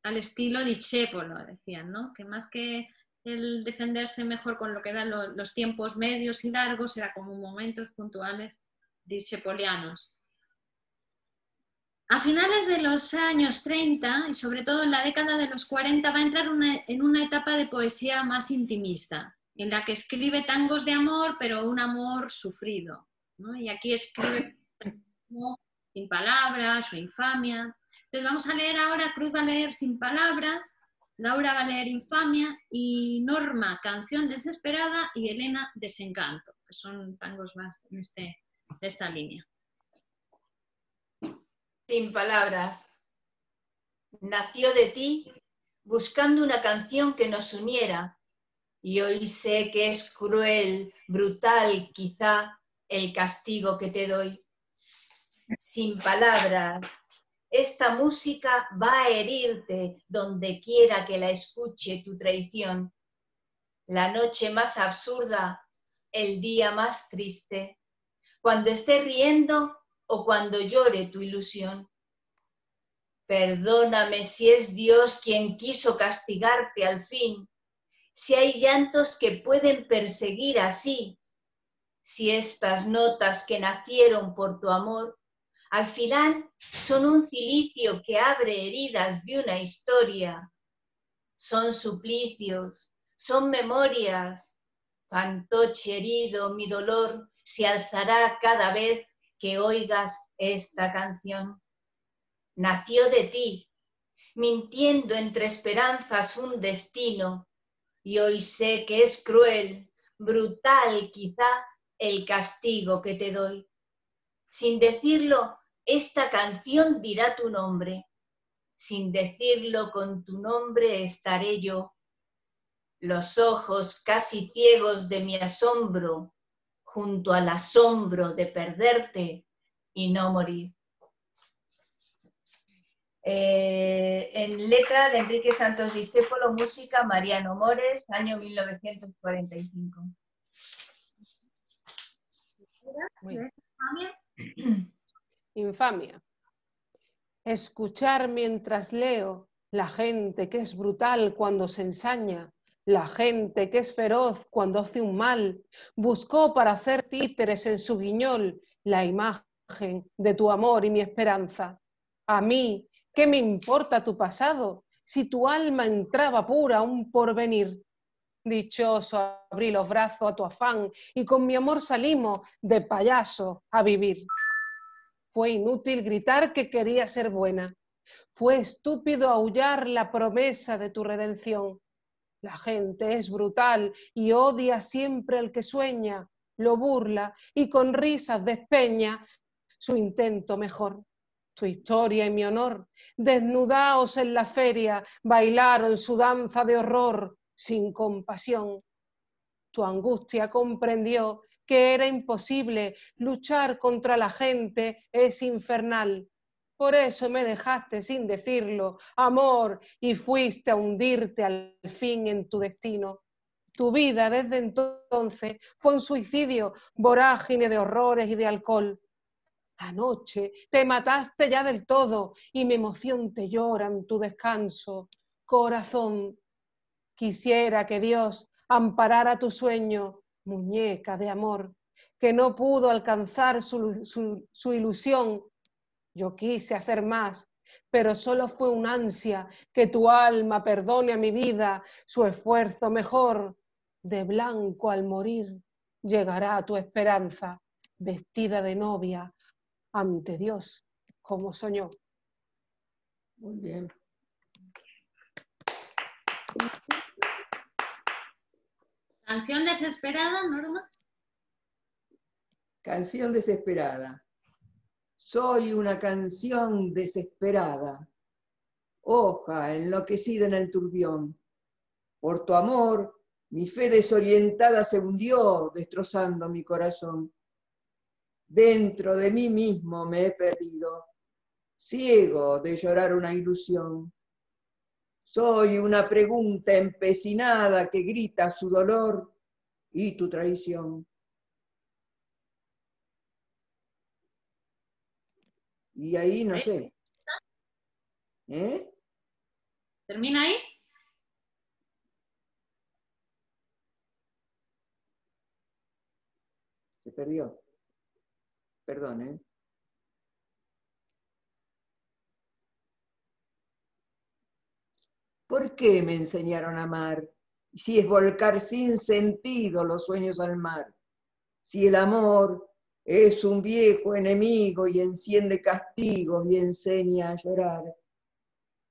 al estilo Discépolo, decían, ¿no? Que más que el defenderse mejor con lo que eran los tiempos medios y largos, era como momentos puntuales discepolianos. A finales de los años 30, y sobre todo en la década de los 40, va a entrar en una etapa de poesía más intimista, en la que escribe tangos de amor, pero un amor sufrido, ¿no? Y aquí escribe Sin palabras o Infamia. Entonces vamos a leer ahora, Cruz va a leer Sin palabras, Laura va a leer Infamia y Norma, Canción desesperada, y Elena, Desencanto, que son tangos más en de esta línea. Sin palabras. Nació de ti buscando una canción que nos uniera, y hoy sé que es cruel, brutal quizá el castigo que te doy. Sin palabras, esta música va a herirte donde quiera que la escuche tu traición. La noche más absurda, el día más triste, cuando esté riendo o cuando llore tu ilusión. Perdóname si es Dios quien quiso castigarte al fin, si hay llantos que pueden perseguir así, si estas notas que nacieron por tu amor al final son un cilicio que abre heridas de una historia. Son suplicios, son memorias. Fantoche herido, mi dolor se alzará cada vez que oigas esta canción. Nació de ti, mintiendo entre esperanzas un destino, y hoy sé que es cruel, brutal quizá el castigo que te doy. Sin decirlo, esta canción dirá tu nombre. Sin decirlo, con tu nombre estaré yo. Los ojos casi ciegos de mi asombro, junto al asombro de perderte y no morir. En letra de Enrique Santos Discépolo, música Mariano Mores, año 1945. Muy bien. Infamia. Escuchar mientras leo la gente que es brutal cuando se ensaña, la gente que es feroz cuando hace un mal, buscó para hacer títeres en su guiñol la imagen de tu amor y mi esperanza. A mí, ¿qué me importa tu pasado si tu alma entraba pura un porvenir? Dichoso, abrí los brazos a tu afán y con mi amor salimos de payaso a vivir. Fue inútil gritar que quería ser buena. Fue estúpido aullar la promesa de tu redención. La gente es brutal y odia siempre al que sueña, lo burla y con risas despeña su intento mejor. Tu historia y mi honor, desnudaos en la feria, bailaron su danza de horror. Sin compasión, tu angustia comprendió que era imposible, luchar contra la gente es infernal. Por eso me dejaste sin decirlo, amor, y fuiste a hundirte al fin en tu destino. Tu vida desde entonces fue un suicidio, vorágine de horrores y de alcohol. Anoche te mataste ya del todo y mi emoción te llora en tu descanso, corazón. Quisiera que Dios amparara tu sueño, muñeca de amor, que no pudo alcanzar su ilusión. Yo quise hacer más, pero solo fue un ansia que tu alma perdone a mi vida su esfuerzo mejor. De blanco al morir llegará a tu esperanza, vestida de novia ante Dios, como soñó. Muy bien. Canción desesperada, Norma. Canción desesperada. Soy una canción desesperada, hoja enloquecida en el turbión. Por tu amor, mi fe desorientada se hundió, destrozando mi corazón. Dentro de mí mismo me he perdido, ciego de llorar una ilusión. Soy una pregunta empecinada que grita su dolor y tu traición. Y ahí no sé. ¿Eh? ¿Termina ahí? Se perdió. Perdón, ¿eh? ¿Por qué me enseñaron a amar? Si es volcar sin sentido los sueños al mar. Si el amor es un viejo enemigo y enciende castigos y enseña a llorar.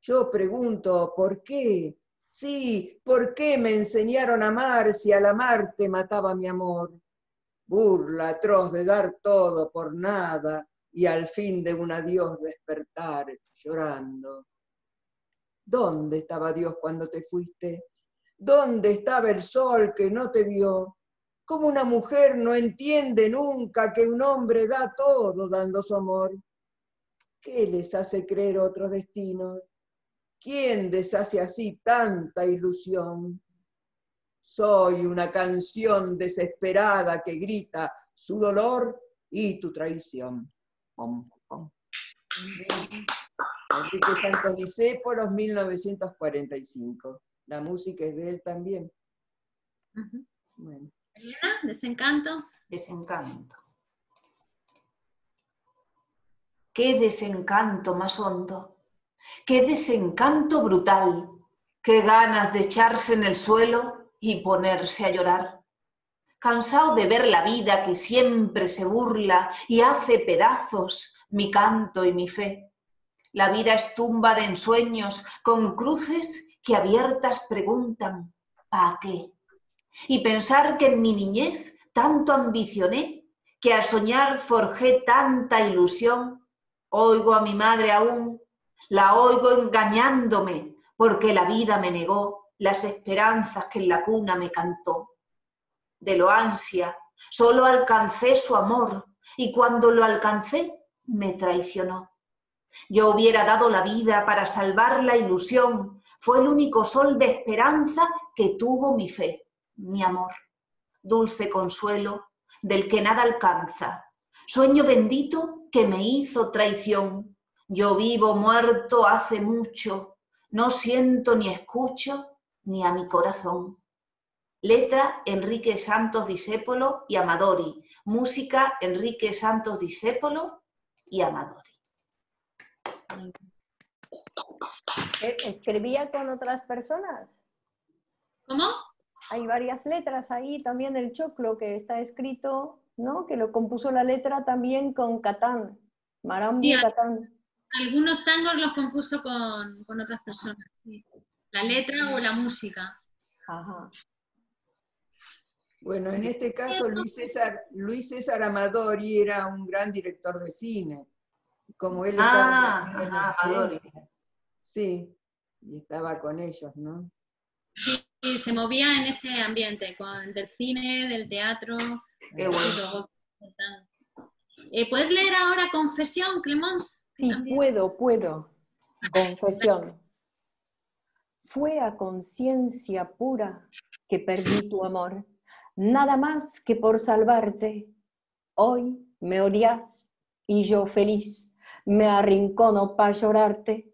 Yo pregunto, ¿por qué Sí, ¿por qué me enseñaron a amar si al amarte mataba mi amor? Burla atroz de dar todo por nada y al fin de un adiós despertar llorando. ¿Dónde estaba Dios cuando te fuiste? ¿Dónde estaba el sol que no te vio? ¿Cómo una mujer no entiende nunca que un hombre da todo dando su amor? ¿Qué les hace creer otros destinos? ¿Quién deshace así tanta ilusión? Soy una canción desesperada que grita su dolor y tu traición. Pom, pom. Enrique Santos Discépolo, 1945. La música es de él también. Uh-huh. Bueno. Mariana, Desencanto. Desencanto. Qué desencanto más hondo, qué desencanto brutal, qué ganas de echarse en el suelo y ponerse a llorar. Cansado de ver la vida que siempre se burla y hace pedazos mi canto y mi fe. La vida es tumba de ensueños con cruces que abiertas preguntan, ¿para qué? Y pensar que en mi niñez tanto ambicioné, que al soñar forjé tanta ilusión, oigo a mi madre aún, la oigo engañándome, porque la vida me negó las esperanzas que en la cuna me cantó. De lo ansia, solo alcancé su amor, y cuando lo alcancé, me traicionó. Yo hubiera dado la vida para salvar la ilusión, fue el único sol de esperanza que tuvo mi fe, mi amor. Dulce consuelo del que nada alcanza, sueño bendito que me hizo traición. Yo vivo muerto hace mucho, no siento ni escucho ni a mi corazón. Letra Enrique Santos Discépolo y Amadori. Música Enrique Santos Discépolo y Amadori. ¿Escribía con otras personas? ¿Cómo? Hay varias letras ahí, también El Choclo, que está escrito, ¿no? Que lo compuso la letra también con Catán, Marambo y Catán. Algunos tangos los compuso con otras personas, ¿sí? La letra o la música. Ajá. Bueno, en este caso Luis César Amadori era un gran director de cine. Como él estaba Amadori. Sí, y estaba con ellos, ¿no? Sí, y se movía en ese ambiente, del cine, del teatro. Qué bueno. ¿Puedes leer ahora Confesión, Clemons? Sí, ¿también? Puedo. Confesión. Fue a conciencia pura que perdí tu amor, nada más que por salvarte. Hoy me odias y yo feliz, me arrincono para llorarte.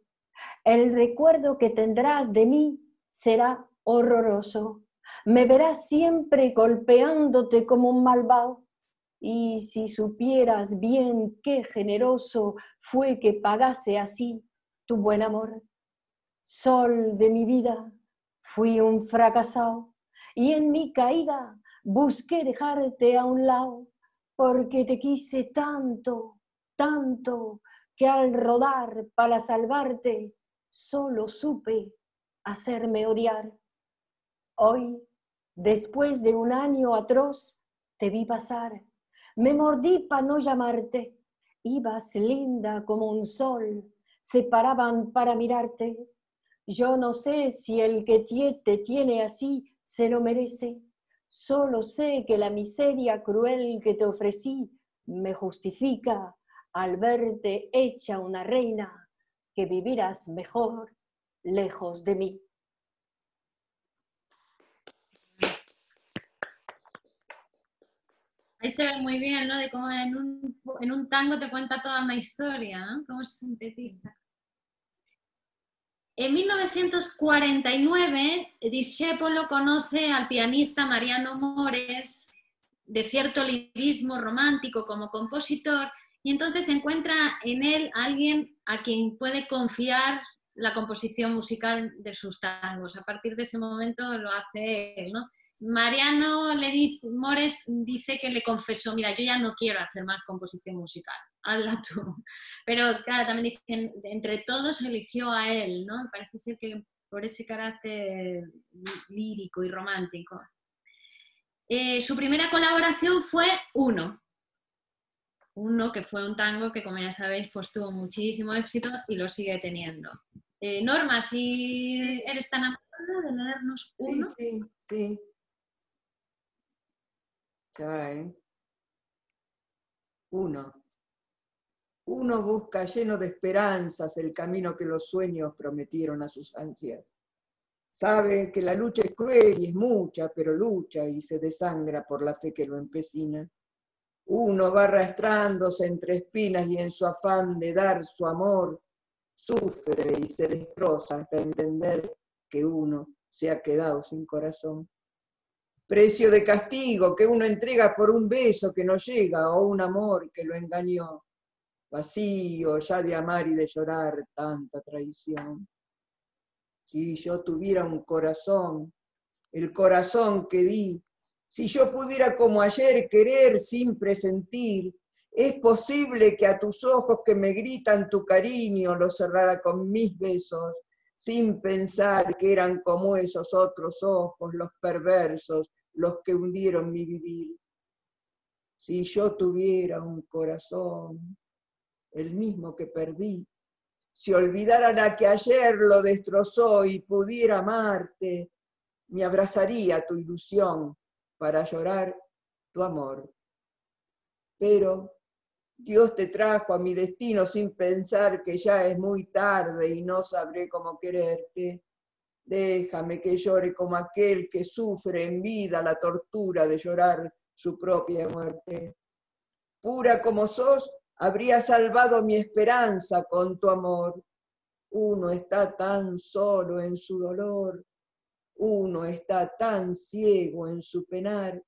El recuerdo que tendrás de mí será horroroso. Me verás siempre golpeándote como un malvado. Y si supieras bien qué generoso fue que pagase así tu buen amor. Sol de mi vida, fui un fracasado. Y en mi caída busqué dejarte a un lado. Porque te quise tanto, tanto, que al rodar para salvarte, solo supe hacerme odiar. Hoy, después de un año atroz, te vi pasar. Me mordí para no llamarte. Ibas linda como un sol. Se paraban para mirarte. Yo no sé si el que te tiene así se lo merece. Solo sé que la miseria cruel que te ofrecí me justifica al verte hecha una reina, que vivirás mejor lejos de mí. Ahí se ve muy bien, ¿no? De cómo en un tango te cuenta toda una historia, ¿no? Cómo se sintetiza. En 1949, Discépolo conoce al pianista Mariano Mores, de cierto lirismo romántico como compositor, y entonces encuentra en él alguien a quien puede confiar la composición musical de sus tangos. A partir de ese momento lo hace él, ¿no? Mariano Mores dice que le confesó, mira, yo ya no quiero hacer más composición musical, hazla tú. Pero claro, también dicen, entre todos eligió a él, ¿no? Parece ser que por ese carácter lírico y romántico. Su primera colaboración fue Uno. Uno, que fue un tango que, como ya sabéis, pues tuvo muchísimo éxito y lo sigue teniendo. Norma, ¿sí eres tan amable de darnos uno? Sí, sí. Ya va, ¿eh? Uno. Uno busca lleno de esperanzas el camino que los sueños prometieron a sus ansias. Sabe que la lucha es cruel y es mucha, pero lucha y se desangra por la fe que lo empecina. Uno va arrastrándose entre espinas y en su afán de dar su amor, sufre y se destroza hasta entender que uno se ha quedado sin corazón. Precio de castigo que uno entrega por un beso que no llega o un amor que lo engañó. Vacío ya de amar y de llorar tanta traición. Si yo tuviera un corazón, el corazón que di, si yo pudiera como ayer querer sin presentir, es posible que a tus ojos que me gritan tu cariño los cerrara con mis besos, sin pensar que eran como esos otros ojos, los perversos, los que hundieron mi vivir. Si yo tuviera un corazón, el mismo que perdí, si olvidara la que ayer lo destrozó y pudiera amarte, me abrazaría tu ilusión para llorar tu amor. Pero Dios te trajo a mi destino sin pensar que ya es muy tarde y no sabré cómo quererte. Déjame que llore como aquel que sufre en vida la tortura de llorar su propia muerte. Pura como sos, habría salvado mi esperanza con tu amor. Uno está tan solo en su dolor, uno está tan ciego en su penar,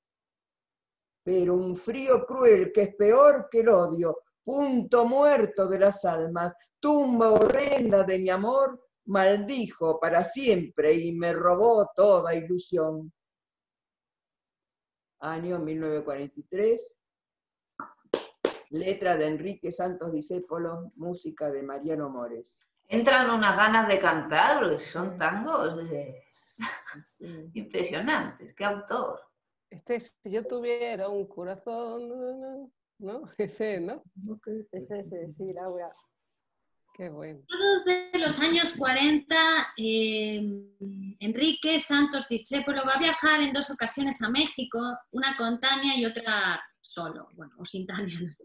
pero un frío cruel que es peor que el odio, punto muerto de las almas, tumba horrenda de mi amor, maldijo para siempre y me robó toda ilusión. Año 1943. Letra de Enrique Santos Discépolo, música de Mariano Mores. Entran unas ganas de cantar, porque son tangos impresionantes, qué autor. Este es Si yo tuviera un corazón, ¿no? Ese, ¿no? Okay. Ese, sí, Laura. Qué bueno. Todos de los años 40, Enrique Santos Discépolo va a viajar en dos ocasiones a México, una con Tania y otra solo, bueno, o sin Tania, no sé.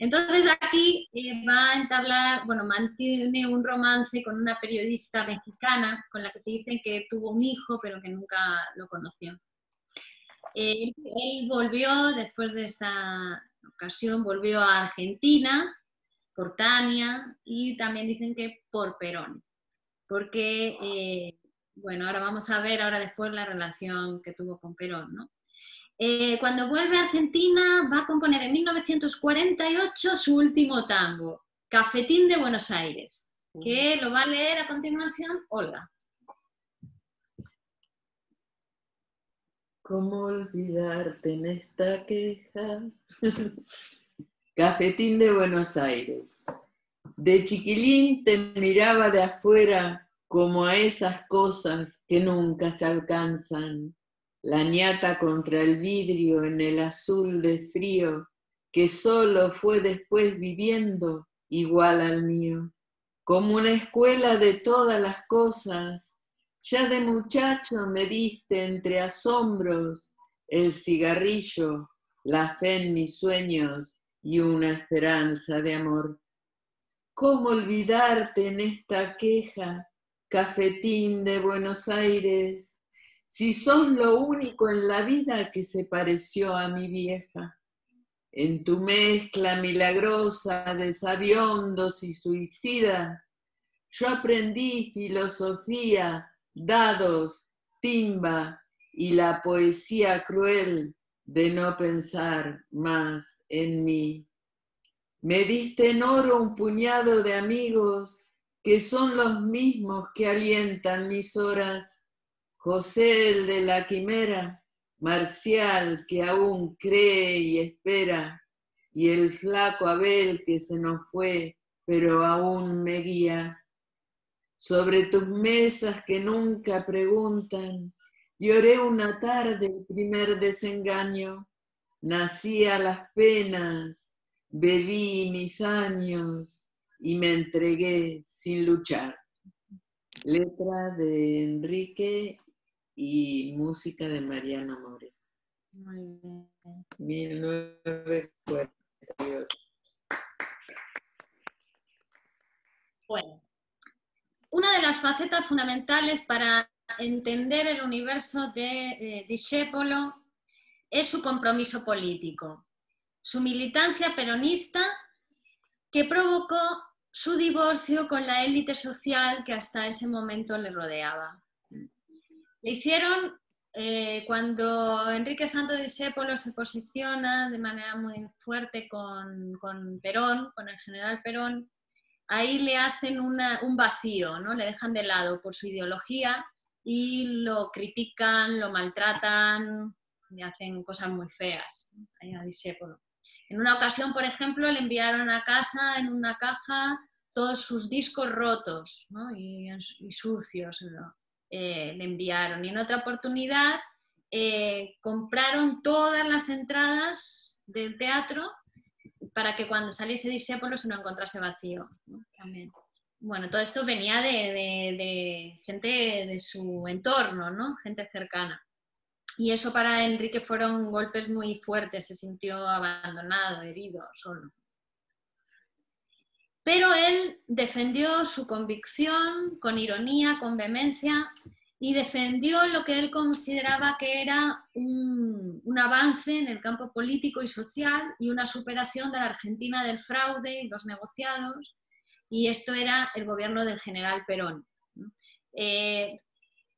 Entonces aquí va a entablar, bueno, mantiene un romance con una periodista mexicana con la que se dice que tuvo un hijo pero que nunca lo conoció. Él volvió, después de esta ocasión, volvió a Argentina por Tania y también dicen que por Perón, porque, bueno, ahora vamos a ver ahora después la relación que tuvo con Perón, ¿no? Cuando vuelve a Argentina va a componer en 1948 su último tango, Cafetín de Buenos Aires, que lo va a leer a continuación Olga. ¿Cómo olvidarte en esta queja? Cafetín de Buenos Aires. De chiquilín te miraba de afuera como a esas cosas que nunca se alcanzan. La ñata contra el vidrio en el azul de frío, que solo fue después viviendo igual al mío. Como una escuela de todas las cosas, ya de muchacho me diste entre asombros el cigarrillo, la fe en mis sueños y una esperanza de amor. ¿Cómo olvidarte en esta queja, cafetín de Buenos Aires? Si sos lo único en la vida que se pareció a mi vieja, en tu mezcla milagrosa de sabiondos y suicidas, yo aprendí filosofía, dados, timba y la poesía cruel de no pensar más en mí. Me diste en oro un puñado de amigos que son los mismos que alientan mis horas. José el de la quimera, Marcial que aún cree y espera, y el flaco Abel que se nos fue, pero aún me guía. sobre tus mesas que nunca preguntan. Lloré una tarde el primer desengaño, nací a las penas, bebí mis años y me entregué sin luchar. Letra de Enrique y música de Mariano Mores. Muy bien. 1948. Bueno, una de las facetas fundamentales para entender el universo de Discépolo es su compromiso político, su militancia peronista que provocó su divorcio con la élite social que hasta ese momento le rodeaba. Le hicieron, cuando Enrique Santos Discépolo se posiciona de manera muy fuerte con Perón, con el general Perón, ahí le hacen un vacío, ¿no? Le dejan de lado por su ideología y lo critican, lo maltratan, le hacen cosas muy feas a Discépolo. En una ocasión, por ejemplo, le enviaron a casa en una caja todos sus discos rotos, ¿no? y sucios, ¿no? Le enviaron. Y en otra oportunidad compraron todas las entradas del teatro para que cuando saliese Discépolo se lo encontrase vacío, ¿no? También. Bueno, todo esto venía de gente de su entorno, ¿no? Gente cercana. Y eso para Enrique fueron golpes muy fuertes, se sintió abandonado, herido, solo. Pero él defendió su convicción con ironía, con vehemencia, y defendió lo que él consideraba que era un avance en el campo político y social y una superación de la Argentina del fraude y los negociados, y esto era el gobierno del general Perón.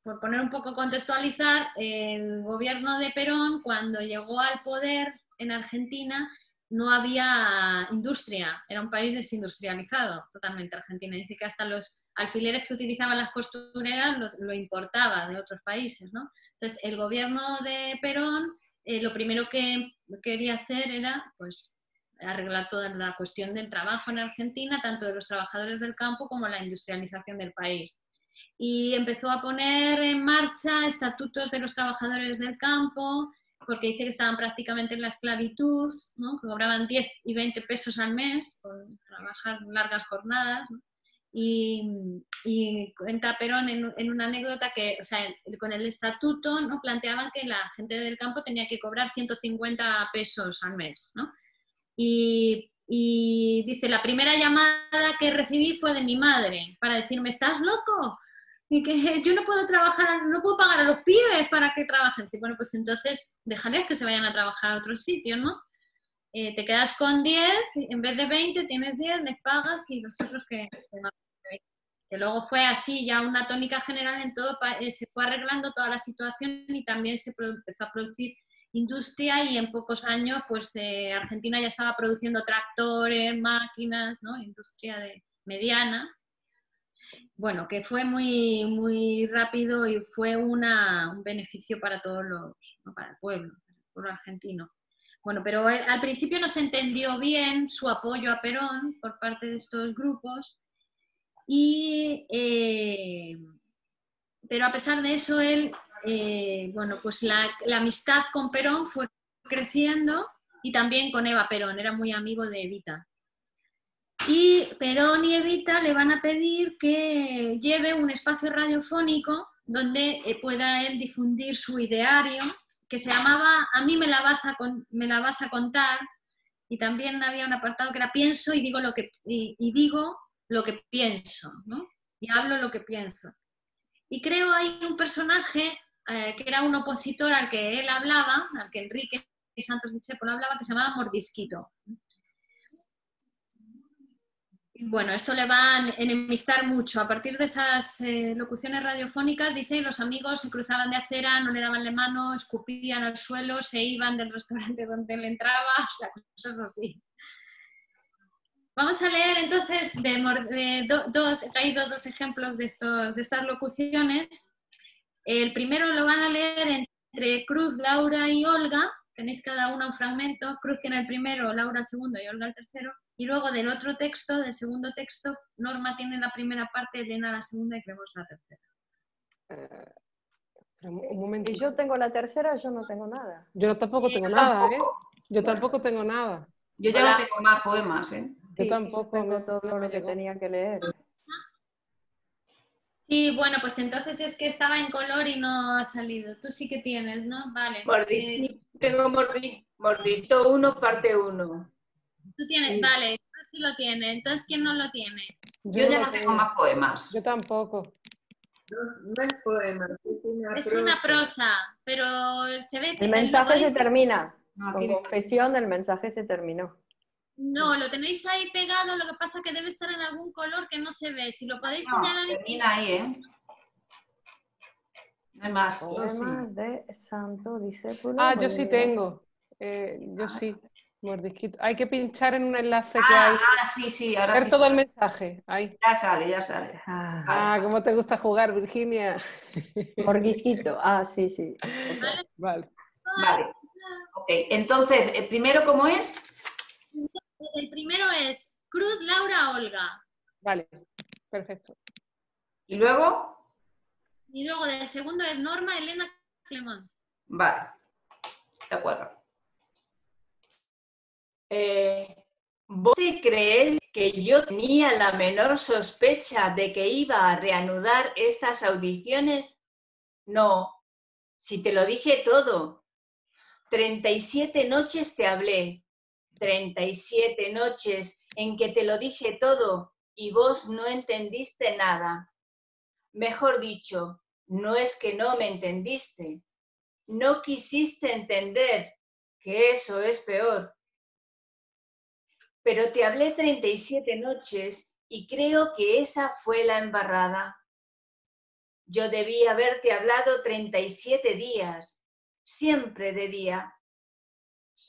Por poner un poco contextualizar, el gobierno de Perón, cuando llegó al poder en Argentina, no había industria, era un país desindustrializado totalmente. Argentina dice que hasta los alfileres que utilizaban las costureras lo importaba de otros países, ¿no? Entonces, el gobierno de Perón lo primero que quería hacer era, pues, arreglar toda la cuestión del trabajo en Argentina, tanto de los trabajadores del campo como la industrialización del país. Y empezó a poner en marcha estatutos de los trabajadores del campo, porque dice que estaban prácticamente en la esclavitud, ¿no? Que cobraban 10 y 20 pesos al mes por trabajar largas jornadas, ¿no? Y cuenta Perón en una anécdota que, o sea, con el estatuto, ¿no? Planteaban que la gente del campo tenía que cobrar 150 pesos al mes, ¿no? Y dice, la primera llamada que recibí fue de mi madre para decirme, ¿estás loco? Y que yo no puedo trabajar, no puedo pagar a los pibes para que trabajen. Y bueno, pues entonces déjales que se vayan a trabajar a otro sitio, ¿no? Te quedas con 10, en vez de 20 tienes 10, les pagas y los otros que luego fue así ya una tónica general en todo, se fue arreglando toda la situación y también se empezó a producir industria y en pocos años pues Argentina ya estaba produciendo tractores, máquinas, ¿no? Industria mediana. Bueno, que fue muy, muy rápido y fue un beneficio para todos ¿no? Para el pueblo argentino. Bueno, pero al principio no se entendió bien su apoyo a Perón por parte de estos grupos y pero a pesar de eso él bueno, pues la amistad con Perón fue creciendo y también con Eva Perón, era muy amigo de Evita. Y Perón y Evita le van a pedir que lleve un espacio radiofónico donde pueda él difundir su ideario, que se llamaba A mí me la vas a contar, y también había un apartado que era Pienso y digo lo que, y digo lo que pienso, ¿no? Y hablo lo que pienso. Y creo hay un personaje que era un opositor al que él hablaba, al que Enrique Santos Discépolo hablaba, que se llamaba Mordisquito. Bueno, esto le va a enemistar mucho. A partir de esas locuciones radiofónicas, dice, los amigos se cruzaban de acera, no le daban la mano, escupían al suelo, se iban del restaurante donde él entraba, o sea, cosas así. Vamos a leer entonces, he traído dos ejemplos de estas locuciones. El primero lo van a leer entre Cruz, Laura y Olga, tenéis cada uno un fragmento, Cruz tiene el primero, Laura el segundo y Olga el tercero, y luego del otro texto, del segundo texto, Norma tiene la primera parte, Elena la segunda y Cremos la tercera. Un momento. Y yo tengo la tercera, yo no tengo nada. Yo tampoco tengo nada, ¿eh? Yo tampoco tengo nada. Yo ya no tengo más poemas, ¿eh? Yo tampoco tengo todo lo que tenía que leer. Sí, bueno, pues entonces es que estaba en color y no ha salido. Tú sí que tienes, ¿no? Vale. Tengo Mordisquito 1, parte 1. Tú tienes, vale. Sí lo tiene. Entonces, ¿quién no lo tiene? Yo ya no tengo más poemas. Yo tampoco. No es poema, es una prosa, pero se ve que el mensaje se termina. No, con Confesión el mensaje se terminó. No, lo tenéis ahí pegado, lo que pasa es que debe estar en algún color que no se ve. Si lo podéis señalar... termina ahí, ¿eh? No hay más. Poemas de Santo Discépolo. Ah, yo sí tengo. Yo sí. Mordisquito. Hay que pinchar en un enlace que hay. Ah, sí, sí. Ahora ver sí todo el mensaje. Ahí. Ya sale, ya sale. Ah, ¿cómo te gusta jugar, Virginia? Mordisquito. Ah, sí, sí. Okay. Vale. Vale. Ok, entonces, ¿el primero cómo es? El primero es Cruz, Laura, Olga. Vale, perfecto. ¿Y luego? Y luego del segundo es Norma, Elena, Clemón. Vale, de acuerdo. ¿Vos te crees que yo tenía la menor sospecha de que iba a reanudar estas audiciones? No, si te lo dije todo. 37 noches te hablé, 37 noches en que te lo dije todo y vos no entendiste nada. Mejor dicho, no es que no me entendiste, no quisiste entender, que eso es peor. Pero te hablé 37 noches y creo que esa fue la embarrada. Yo debí haberte hablado 37 días, siempre de día.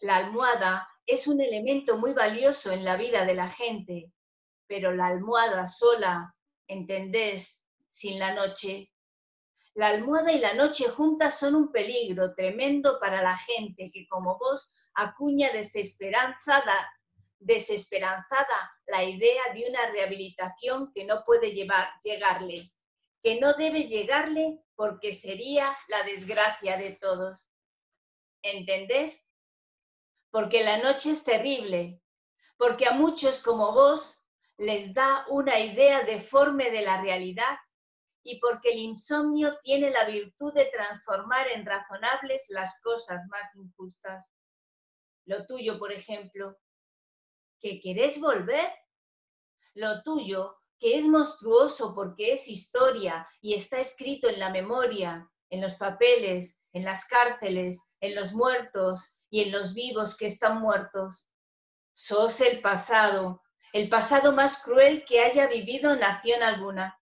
La almohada es un elemento muy valioso en la vida de la gente, pero la almohada sola, ¿entendés?, sin la noche. La almohada y la noche juntas son un peligro tremendo para la gente que, como vos, acuña desesperanzada la idea de una rehabilitación que no puede llegarle, que no debe llegarle porque sería la desgracia de todos. ¿Entendés? Porque la noche es terrible, porque a muchos como vos les da una idea deforme de la realidad y porque el insomnio tiene la virtud de transformar en razonables las cosas más injustas. Lo tuyo, por ejemplo, ¿que querés volver? Lo tuyo, que es monstruoso porque es historia y está escrito en la memoria, en los papeles, en las cárceles, en los muertos y en los vivos que están muertos. Sos el pasado más cruel que haya vivido nación alguna,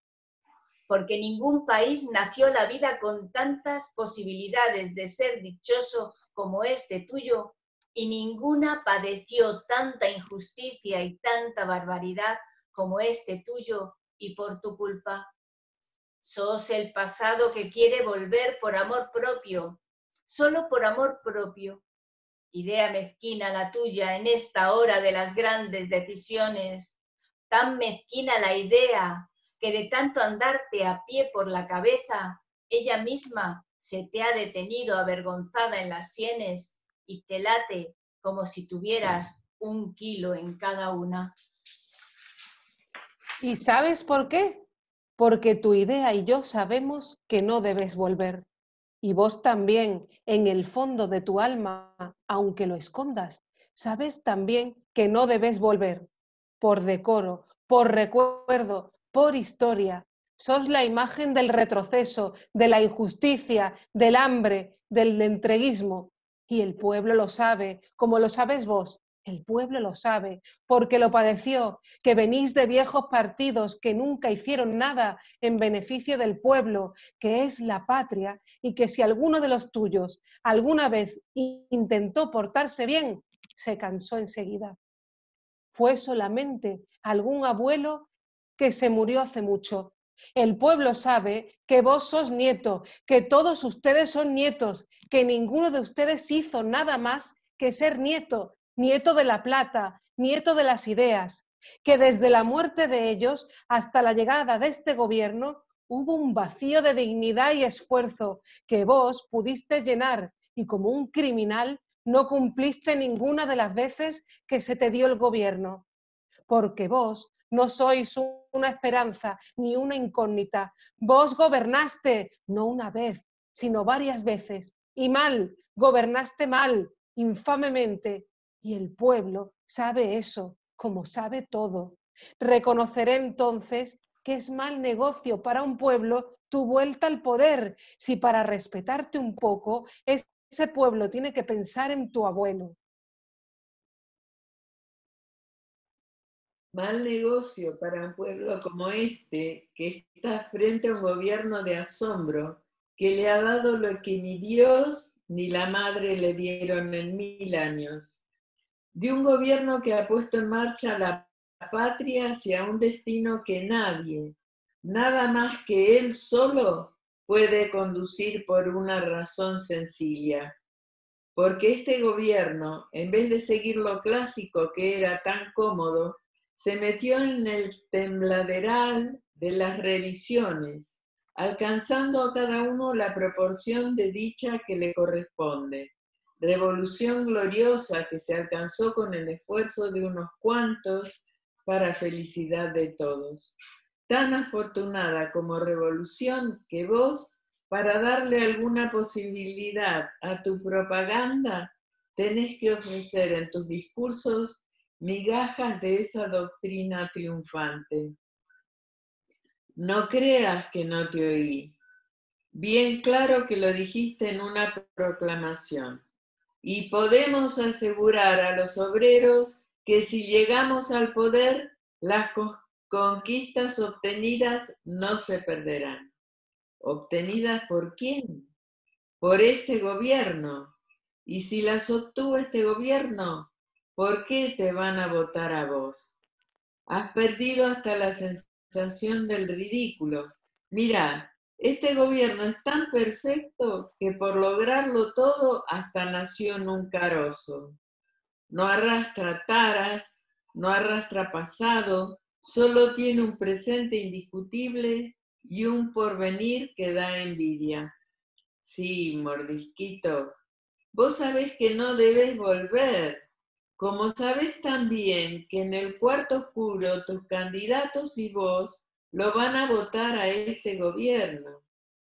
porque en ningún país nació la vida con tantas posibilidades de ser dichoso como este tuyo, y ninguna padeció tanta injusticia y tanta barbaridad como este tuyo y por tu culpa. Sos el pasado que quiere volver por amor propio, solo por amor propio. Idea mezquina la tuya en esta hora de las grandes decisiones, tan mezquina la idea que de tanto andarte a pie por la cabeza, ella misma se te ha detenido avergonzada en las sienes y te late como si tuvieras un kilo en cada una. ¿Y sabes por qué? Porque tu idea y yo sabemos que no debes volver. Y vos también, en el fondo de tu alma, aunque lo escondas, sabes también que no debes volver. Por decoro, por recuerdo, por historia. Sos la imagen del retroceso, de la injusticia, del hambre, del entreguismo. Y el pueblo lo sabe, como lo sabes vos, el pueblo lo sabe, porque lo padeció, que venís de viejos partidos que nunca hicieron nada en beneficio del pueblo, que es la patria, y que si alguno de los tuyos alguna vez intentó portarse bien, se cansó enseguida. Fue solamente algún abuelo que se murió hace mucho, El pueblo sabe que vos sos nieto, que todos ustedes son nietos, que ninguno de ustedes hizo nada más que ser nieto, nieto de la plata, nieto de las ideas, que desde la muerte de ellos hasta la llegada de este gobierno hubo un vacío de dignidad y esfuerzo que vos pudiste llenar y como un criminal no cumpliste ninguna de las veces que se te dio el gobierno. Porque vos no sois una esperanza ni una incógnita. Vos gobernaste, no una vez, sino varias veces. Y mal, gobernaste mal, infamemente. Y el pueblo sabe eso, como sabe todo. Reconoceré entonces que es mal negocio para un pueblo tu vuelta al poder, si para respetarte un poco ese pueblo tiene que pensar en tu abuelo. Mal negocio para un pueblo como este, que está frente a un gobierno de asombro, que le ha dado lo que ni Dios ni la madre le dieron en 1000 años. De un gobierno que ha puesto en marcha la patria hacia un destino que nadie, nada más que él solo, puede conducir por una razón sencilla. Porque este gobierno, en vez de seguir lo clásico que era tan cómodo, se metió en el tembladeral de las revisiones, alcanzando a cada uno la proporción de dicha que le corresponde. Revolución gloriosa que se alcanzó con el esfuerzo de unos cuantos para felicidad de todos. Tan afortunada como revolución que vos, para darle alguna posibilidad a tu propaganda, tenés que ofrecer en tus discursos migajas de esa doctrina triunfante. No creas que no te oí. Bien claro que lo dijiste en una proclamación. Y podemos asegurar a los obreros que si llegamos al poder, las conquistas obtenidas no se perderán. ¿Obtenidas por quién? Por este gobierno. Y si las obtuvo este gobierno, ¿por qué te van a votar a vos? Has perdido hasta la sensación del ridículo. Mirá, este gobierno es tan perfecto que por lograrlo todo hasta nació en un carozo. No arrastra taras, no arrastra pasado, solo tiene un presente indiscutible y un porvenir que da envidia. Sí, Mordisquito, vos sabés que no debes volver. Como sabes también que en el cuarto oscuro tus candidatos y vos lo van a votar a este gobierno.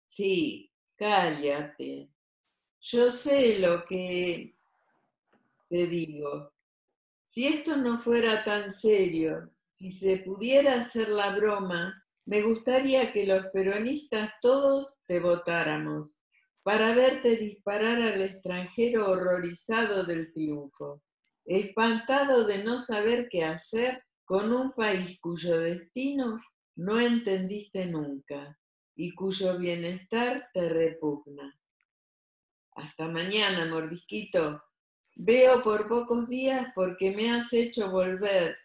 Sí, cállate. Yo sé lo que te digo. Si esto no fuera tan serio, si se pudiera hacer la broma, me gustaría que los peronistas todos te votáramos para verte disparar al extranjero horrorizado del triunfo, espantado de no saber qué hacer con un país cuyo destino no entendiste nunca y cuyo bienestar te repugna. Hasta mañana, Mordisquito. Veo por pocos días porque me has hecho volver,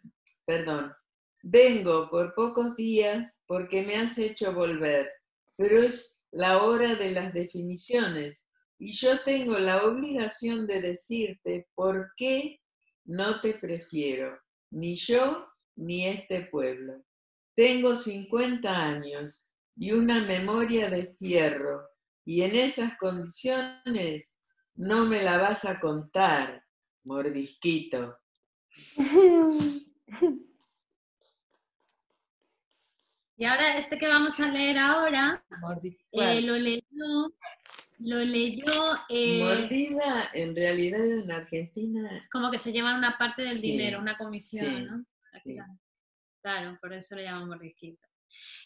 vengo por pocos días porque me has hecho volver, pero es la hora de las definiciones y yo tengo la obligación de decirte por qué no te prefiero, ni yo ni este pueblo. Tengo 50 años y una memoria de fierro, y en esas condiciones no me la vas a contar, Mordisquito. Y ahora este que vamos a leer ahora, lo leyó Mordida, en realidad en Argentina. Es como que se llevan una parte del dinero, una comisión, ¿no? Sí. Claro, por eso lo llaman Mordisquito.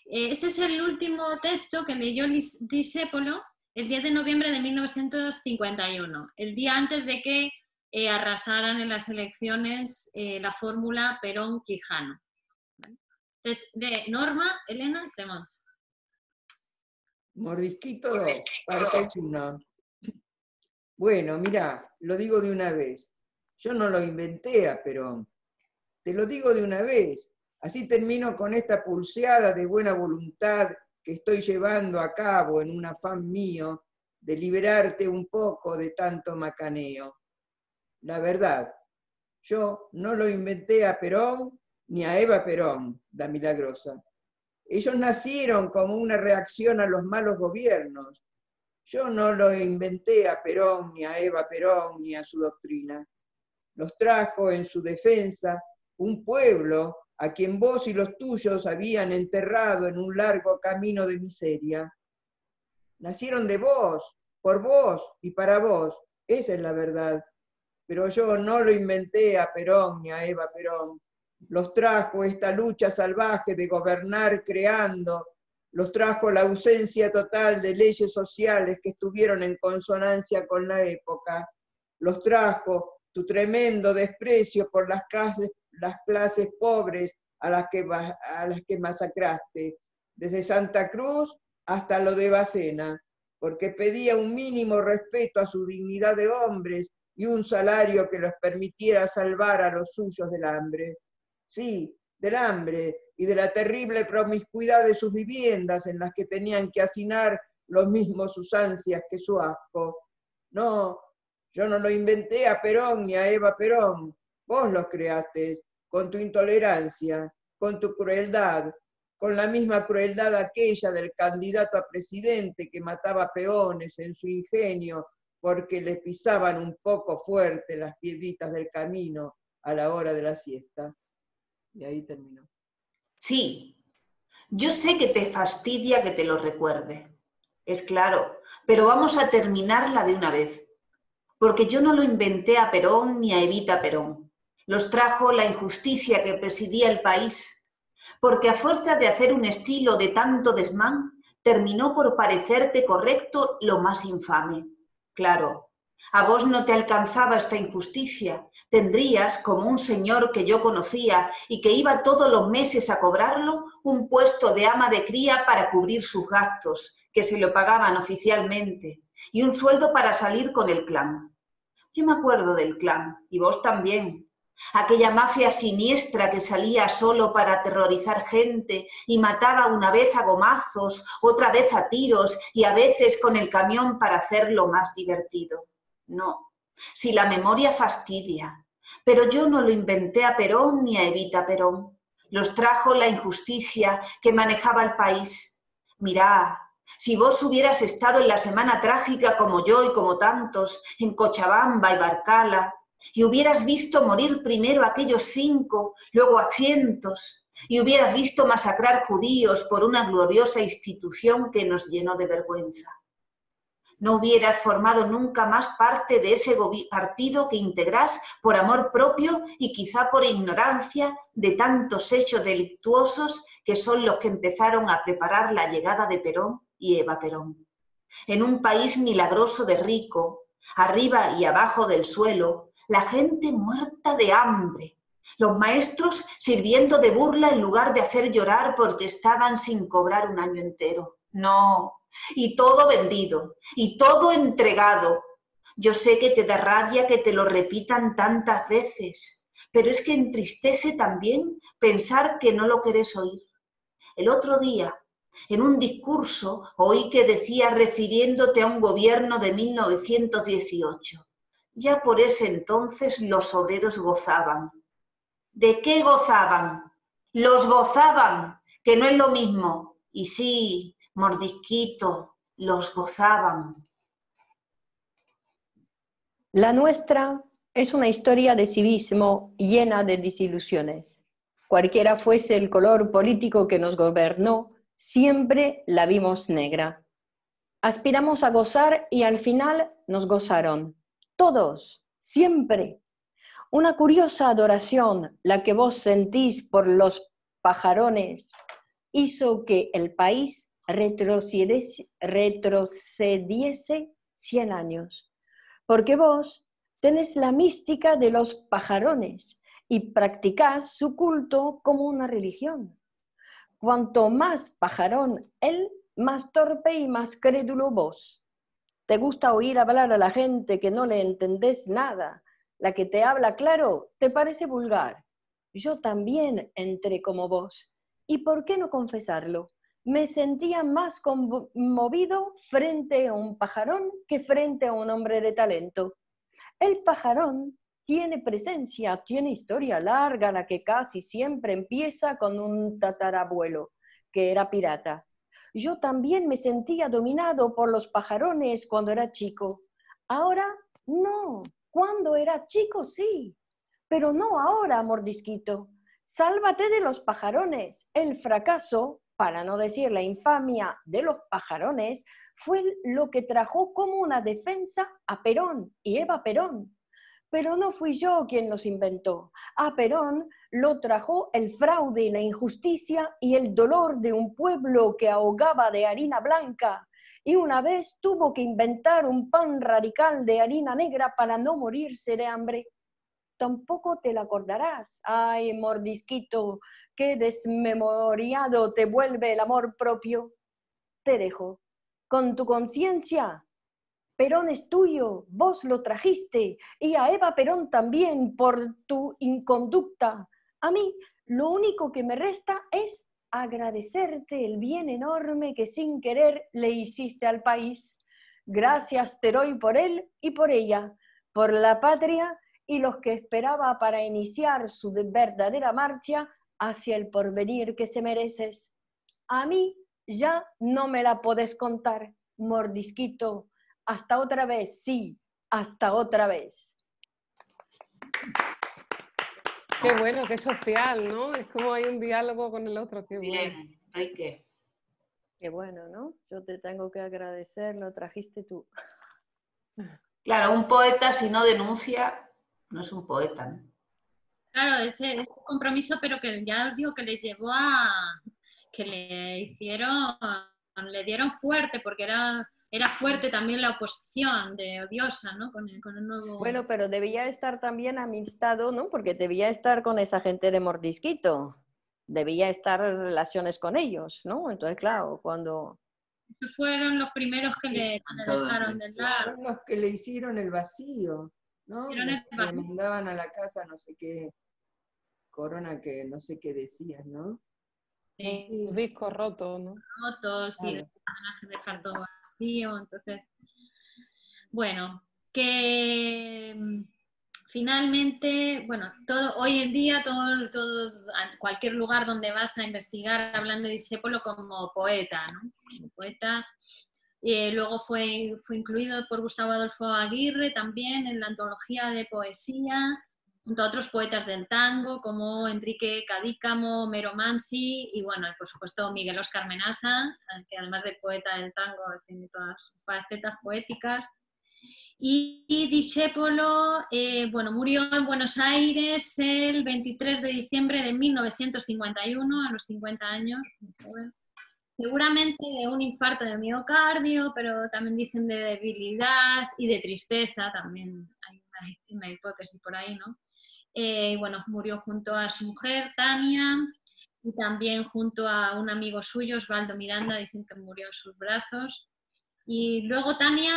Este es el último texto que leyó Discépolo el 10 de noviembre de 1951, el día antes de que arrasaran en las elecciones la fórmula Perón-Quijano. Entonces, de Norma, Elena, tenemos. Mordisquito, parte 1. Bueno, mirá, lo digo de una vez. Yo no lo inventé a Perón. Te lo digo de una vez. Así termino con esta pulseada de buena voluntad que estoy llevando a cabo en un afán mío de liberarte un poco de tanto macaneo. La verdad, yo no lo inventé a Perón ni a Eva Perón, la milagrosa. Ellos nacieron como una reacción a los malos gobiernos. Yo no lo inventé a Perón, ni a Eva Perón, ni a su doctrina. Los trajo en su defensa un pueblo a quien vos y los tuyos habían enterrado en un largo camino de miseria. Nacieron de vos, por vos y para vos, esa es la verdad. Pero yo no lo inventé a Perón ni a Eva Perón. Los trajo esta lucha salvaje de gobernar creando, los trajo la ausencia total de leyes sociales que estuvieron en consonancia con la época, los trajo tu tremendo desprecio por las clases pobres a las que masacraste, desde Santa Cruz hasta lo de Bacena, porque pedía un mínimo respeto a su dignidad de hombres y un salario que los permitiera salvar a los suyos del hambre. Sí, del hambre y de la terrible promiscuidad de sus viviendas en las que tenían que hacinar los mismos sus ansias que su asco. No, yo no lo inventé a Perón ni a Eva Perón, vos los creaste, con tu intolerancia, con tu crueldad, con la misma crueldad aquella del candidato a presidente que mataba peones en su ingenio porque les pisaban un poco fuerte las piedritas del camino a la hora de la siesta. Y ahí terminó. Sí, yo sé que te fastidia que te lo recuerde, es claro, pero vamos a terminarla de una vez, porque yo no lo inventé a Perón ni a Evita Perón, los trajo la injusticia que presidía el país, porque a fuerza de hacer un estilo de tanto desmán, terminó por parecerte correcto lo más infame, claro. A vos no te alcanzaba esta injusticia, tendrías, como un señor que yo conocía y que iba todos los meses a cobrarlo, un puesto de ama de cría para cubrir sus gastos, que se lo pagaban oficialmente, y un sueldo para salir con el clan. Yo me acuerdo del clan, y vos también. Aquella mafia siniestra que salía solo para aterrorizar gente y mataba una vez a gomazos, otra vez a tiros y a veces con el camión para hacerlo más divertido. No, si la memoria fastidia, pero yo no lo inventé a Perón ni a Evita Perón, los trajo la injusticia que manejaba el país. Mirá, si vos hubieras estado en la semana trágica como yo y como tantos, en Cochabamba y Barcala, y hubieras visto morir primero a aquellos 5, luego a cientos, y hubieras visto masacrar judíos por una gloriosa institución que nos llenó de vergüenza. No hubieras formado nunca más parte de ese partido que integrás por amor propio y quizá por ignorancia de tantos hechos delictuosos que son los que empezaron a preparar la llegada de Perón y Eva Perón. En un país milagroso de rico, arriba y abajo del suelo, la gente muerta de hambre, los maestros sirviendo de burla en lugar de hacer llorar porque estaban sin cobrar un año entero. No, y todo vendido, y todo entregado. Yo sé que te da rabia que te lo repitan tantas veces, pero es que entristece también pensar que no lo querés oír. El otro día, en un discurso, oí que decía refiriéndote a un gobierno de 1918. Ya por ese entonces los obreros gozaban. ¿De qué gozaban? ¡Los gozaban! Que no es lo mismo. Y sí, Mordisquito, los gozaban. La nuestra es una historia de civismo llena de desilusiones. Cualquiera fuese el color político que nos gobernó, siempre la vimos negra. Aspiramos a gozar y al final nos gozaron. Todos, siempre. Una curiosa adoración, la que vos sentís por los pajarones, hizo que el país retrocediese 100 años, porque vos tenés la mística de los pajarones y practicás su culto como una religión. Cuanto más pajarón él, más torpe y más crédulo vos. Te gusta oír hablar a la gente que no le entendés nada, la que te habla claro te parece vulgar, yo también entré como vos. ¿Y por qué no confesarlo? Me sentía más conmovido frente a un pajarón que frente a un hombre de talento. El pajarón tiene presencia, tiene historia larga, la que casi siempre empieza con un tatarabuelo, que era pirata. Yo también me sentía dominado por los pajarones cuando era chico. Ahora, no. Cuando era chico, sí. Pero no ahora, Mordisquito. Sálvate de los pajarones. El fracaso, para no decir la infamia de los pajarones, fue lo que trajo como una defensa a Perón y Eva Perón. Pero no fui yo quien los inventó. A Perón lo trajo el fraude y la injusticia y el dolor de un pueblo que ahogaba de harina blanca. Y una vez tuvo que inventar un pan radical de harina negra para no morirse de hambre. Tampoco te la acordarás. Ay, Mordisquito, qué desmemoriado te vuelve el amor propio. Te dejo. Con tu conciencia. Perón es tuyo, vos lo trajiste, y a Eva Perón también por tu inconducta. A mí lo único que me resta es agradecerte el bien enorme que sin querer le hiciste al país. Gracias te doy por él y por ella, por la patria y los que esperaba para iniciar su verdadera marcha hacia el porvenir que se mereces. A mí ya no me la podés contar, Mordisquito. Hasta otra vez, sí, hasta otra vez. Qué bueno, qué social, ¿no? Es como hay un diálogo con el otro, qué bueno. Bien, hay que. Qué bueno, ¿no? Yo te tengo que agradecer, lo trajiste tú. Claro, un poeta si no denuncia, no es un poeta, ¿no? Claro, ese compromiso, pero que ya os digo que le llevó a... que le hicieron... le dieron fuerte, porque era fuerte también la oposición de odiosa, ¿no? Con el nuevo... Bueno, pero debía estar también amistado, ¿no? Porque debía estar con esa gente de Mordisquito, debía estar en relaciones con ellos, ¿no? Entonces, claro, cuando... Esos fueron los primeros que le dejaron de lado. Fueron los que le hicieron el vacío, ¿no? Le mandaban a la casa no sé qué, corona que no sé qué decías, ¿no? Sí. Los discos rotos, ¿no? Rotos, y los personajes dejar todo vacío, entonces... Bueno, que finalmente, bueno, todo, hoy en día, todo, cualquier lugar donde vas a investigar, hablando de Discépolo como poeta, ¿no? Como poeta. Luego fue incluido por Gustavo Adolfo Aguirre también en la antología de poesía, junto a otros poetas del tango como Enrique Cadícamo, Homero Mansi y, bueno, por supuesto, Miguel Óscar Menasa, que además de poeta del tango tiene todas sus facetas poéticas. Y Discépolo, bueno, murió en Buenos Aires el 23 de diciembre de 1951, a los 50 años. Seguramente de un infarto de miocardio, pero también dicen de debilidad y de tristeza, también hay una hipótesis por ahí, ¿no? Bueno, murió junto a su mujer, Tania, y también junto a un amigo suyo, Osvaldo Miranda, dicen que murió en sus brazos. Y luego Tania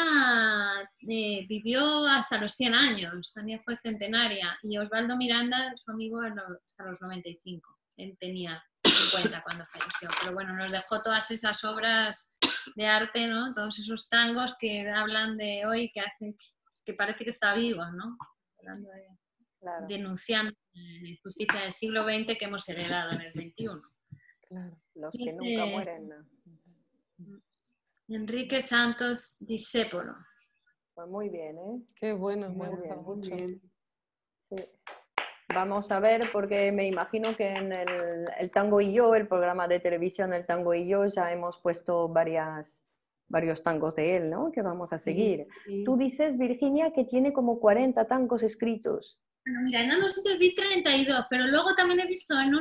vivió hasta los 100 años, Tania fue centenaria, y Osvaldo Miranda, su amigo, hasta los 95, él tenía 50 cuando falleció. Pero bueno, nos dejó todas esas obras de arte, ¿no? Todos esos tangos que hablan de hoy, que hacen que parece que está vivo, ¿no? Hablando de... Claro. Denunciando la injusticia del siglo XX que hemos heredado en el XXI. Claro, los que nunca mueren. ¿No? Enrique Santos Discépolo. Pues muy bien, ¿eh? Qué bueno, me gusta mucho. Sí. Vamos a ver, porque me imagino que en el Tango y Yo, el programa de televisión El Tango y Yo, ya hemos puesto varios tangos de él, ¿no? Que vamos a seguir. Sí. Tú dices, Virginia, que tiene como 40 tangos escritos. Bueno, mira, en unos sitios vi 32, pero luego también he visto en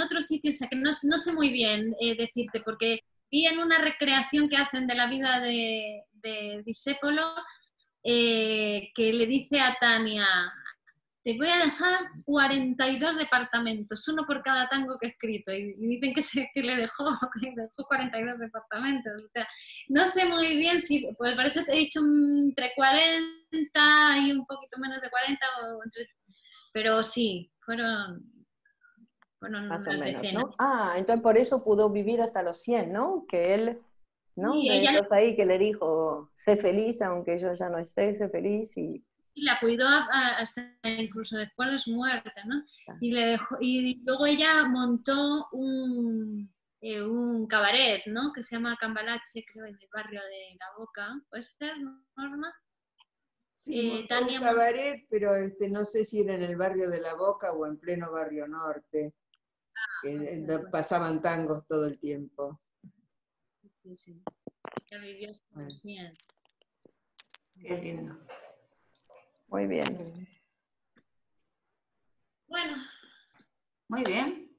otros sitios, o sea, que no sé muy bien decirte, porque vi en una recreación que hacen de la vida de Discépolo, que le dice a Tania, te voy a dejar 42 departamentos, uno por cada tango que he escrito. Y dicen que le dejó 42 departamentos. O sea, no sé muy bien si, pues por eso te he dicho entre 40 y un poquito menos de 40, pero sí, fueron Fueron más unas o menos, decenas. ¿No? Ah, entonces por eso pudo vivir hasta los 100, ¿no? Que él, ¿no? Y ella entonces ahí que le dijo, sé feliz, aunque yo ya no esté, sé feliz. Y la cuidó hasta incluso después de su muerte, ¿no? Ah. Y, luego ella montó un cabaret, ¿no? Que se llama Cambalache, creo, en el barrio de La Boca. ¿Puede ser, Norma? Sí, Tania un cabaret, pero no sé si era en el barrio de La Boca o en pleno barrio norte. Ah, pasaban tangos todo el tiempo. Sí, sí. Ya vivió hasta los 100. Qué lindo. Muy bien. Bueno. Muy bien.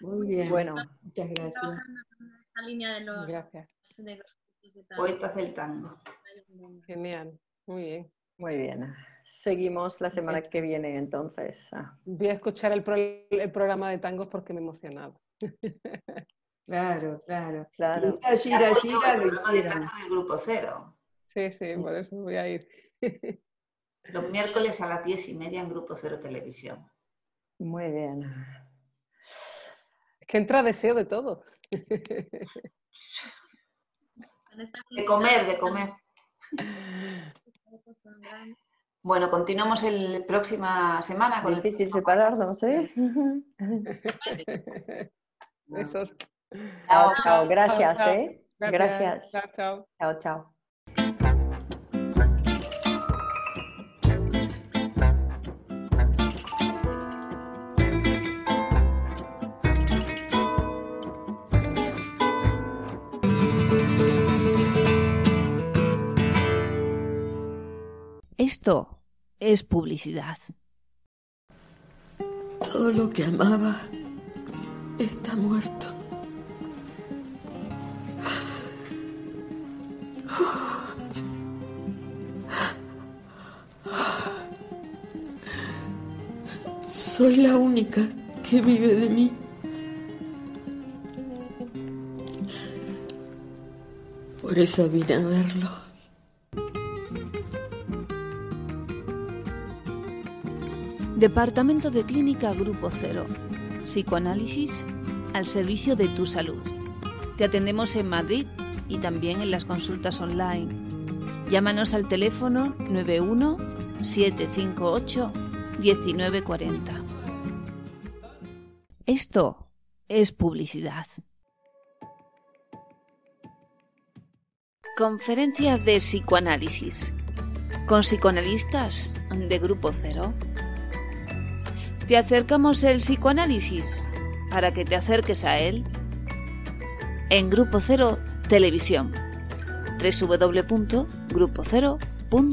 Muy bien. Bueno, muchas gracias. En esta línea de los, poetas del tango. Genial. Muy bien. Muy bien. Seguimos la semana que viene, entonces. Voy a escuchar el programa de tangos porque me emocionaba. Claro, claro, claro. Yira yira lo hicieron. El Grupo Cero. Sí, sí, por eso voy a ir. Los miércoles a las 10:30 en Grupo Cero Televisión. Muy bien. Es que entra deseo de todo. De comer, de comer. Bueno, continuamos la próxima semana con difícil separarnos, ¿eh? Besos. Chao, chao. Gracias, ¿eh? Gracias. Chao, chao. Chao, chao. Esto es publicidad. Todo lo que amaba está muerto. Soy la única que vive de mí. Por eso vine a verlo. Departamento de Clínica Grupo Cero. Psicoanálisis al servicio de tu salud. Te atendemos en Madrid y también en las consultas online. Llámanos al teléfono 91 758 1940. Esto es publicidad. Conferencia de psicoanálisis con psicoanalistas de Grupo Cero. Te acercamos el psicoanálisis para que te acerques a él en Grupo Cero Televisión, www.grupocero.org.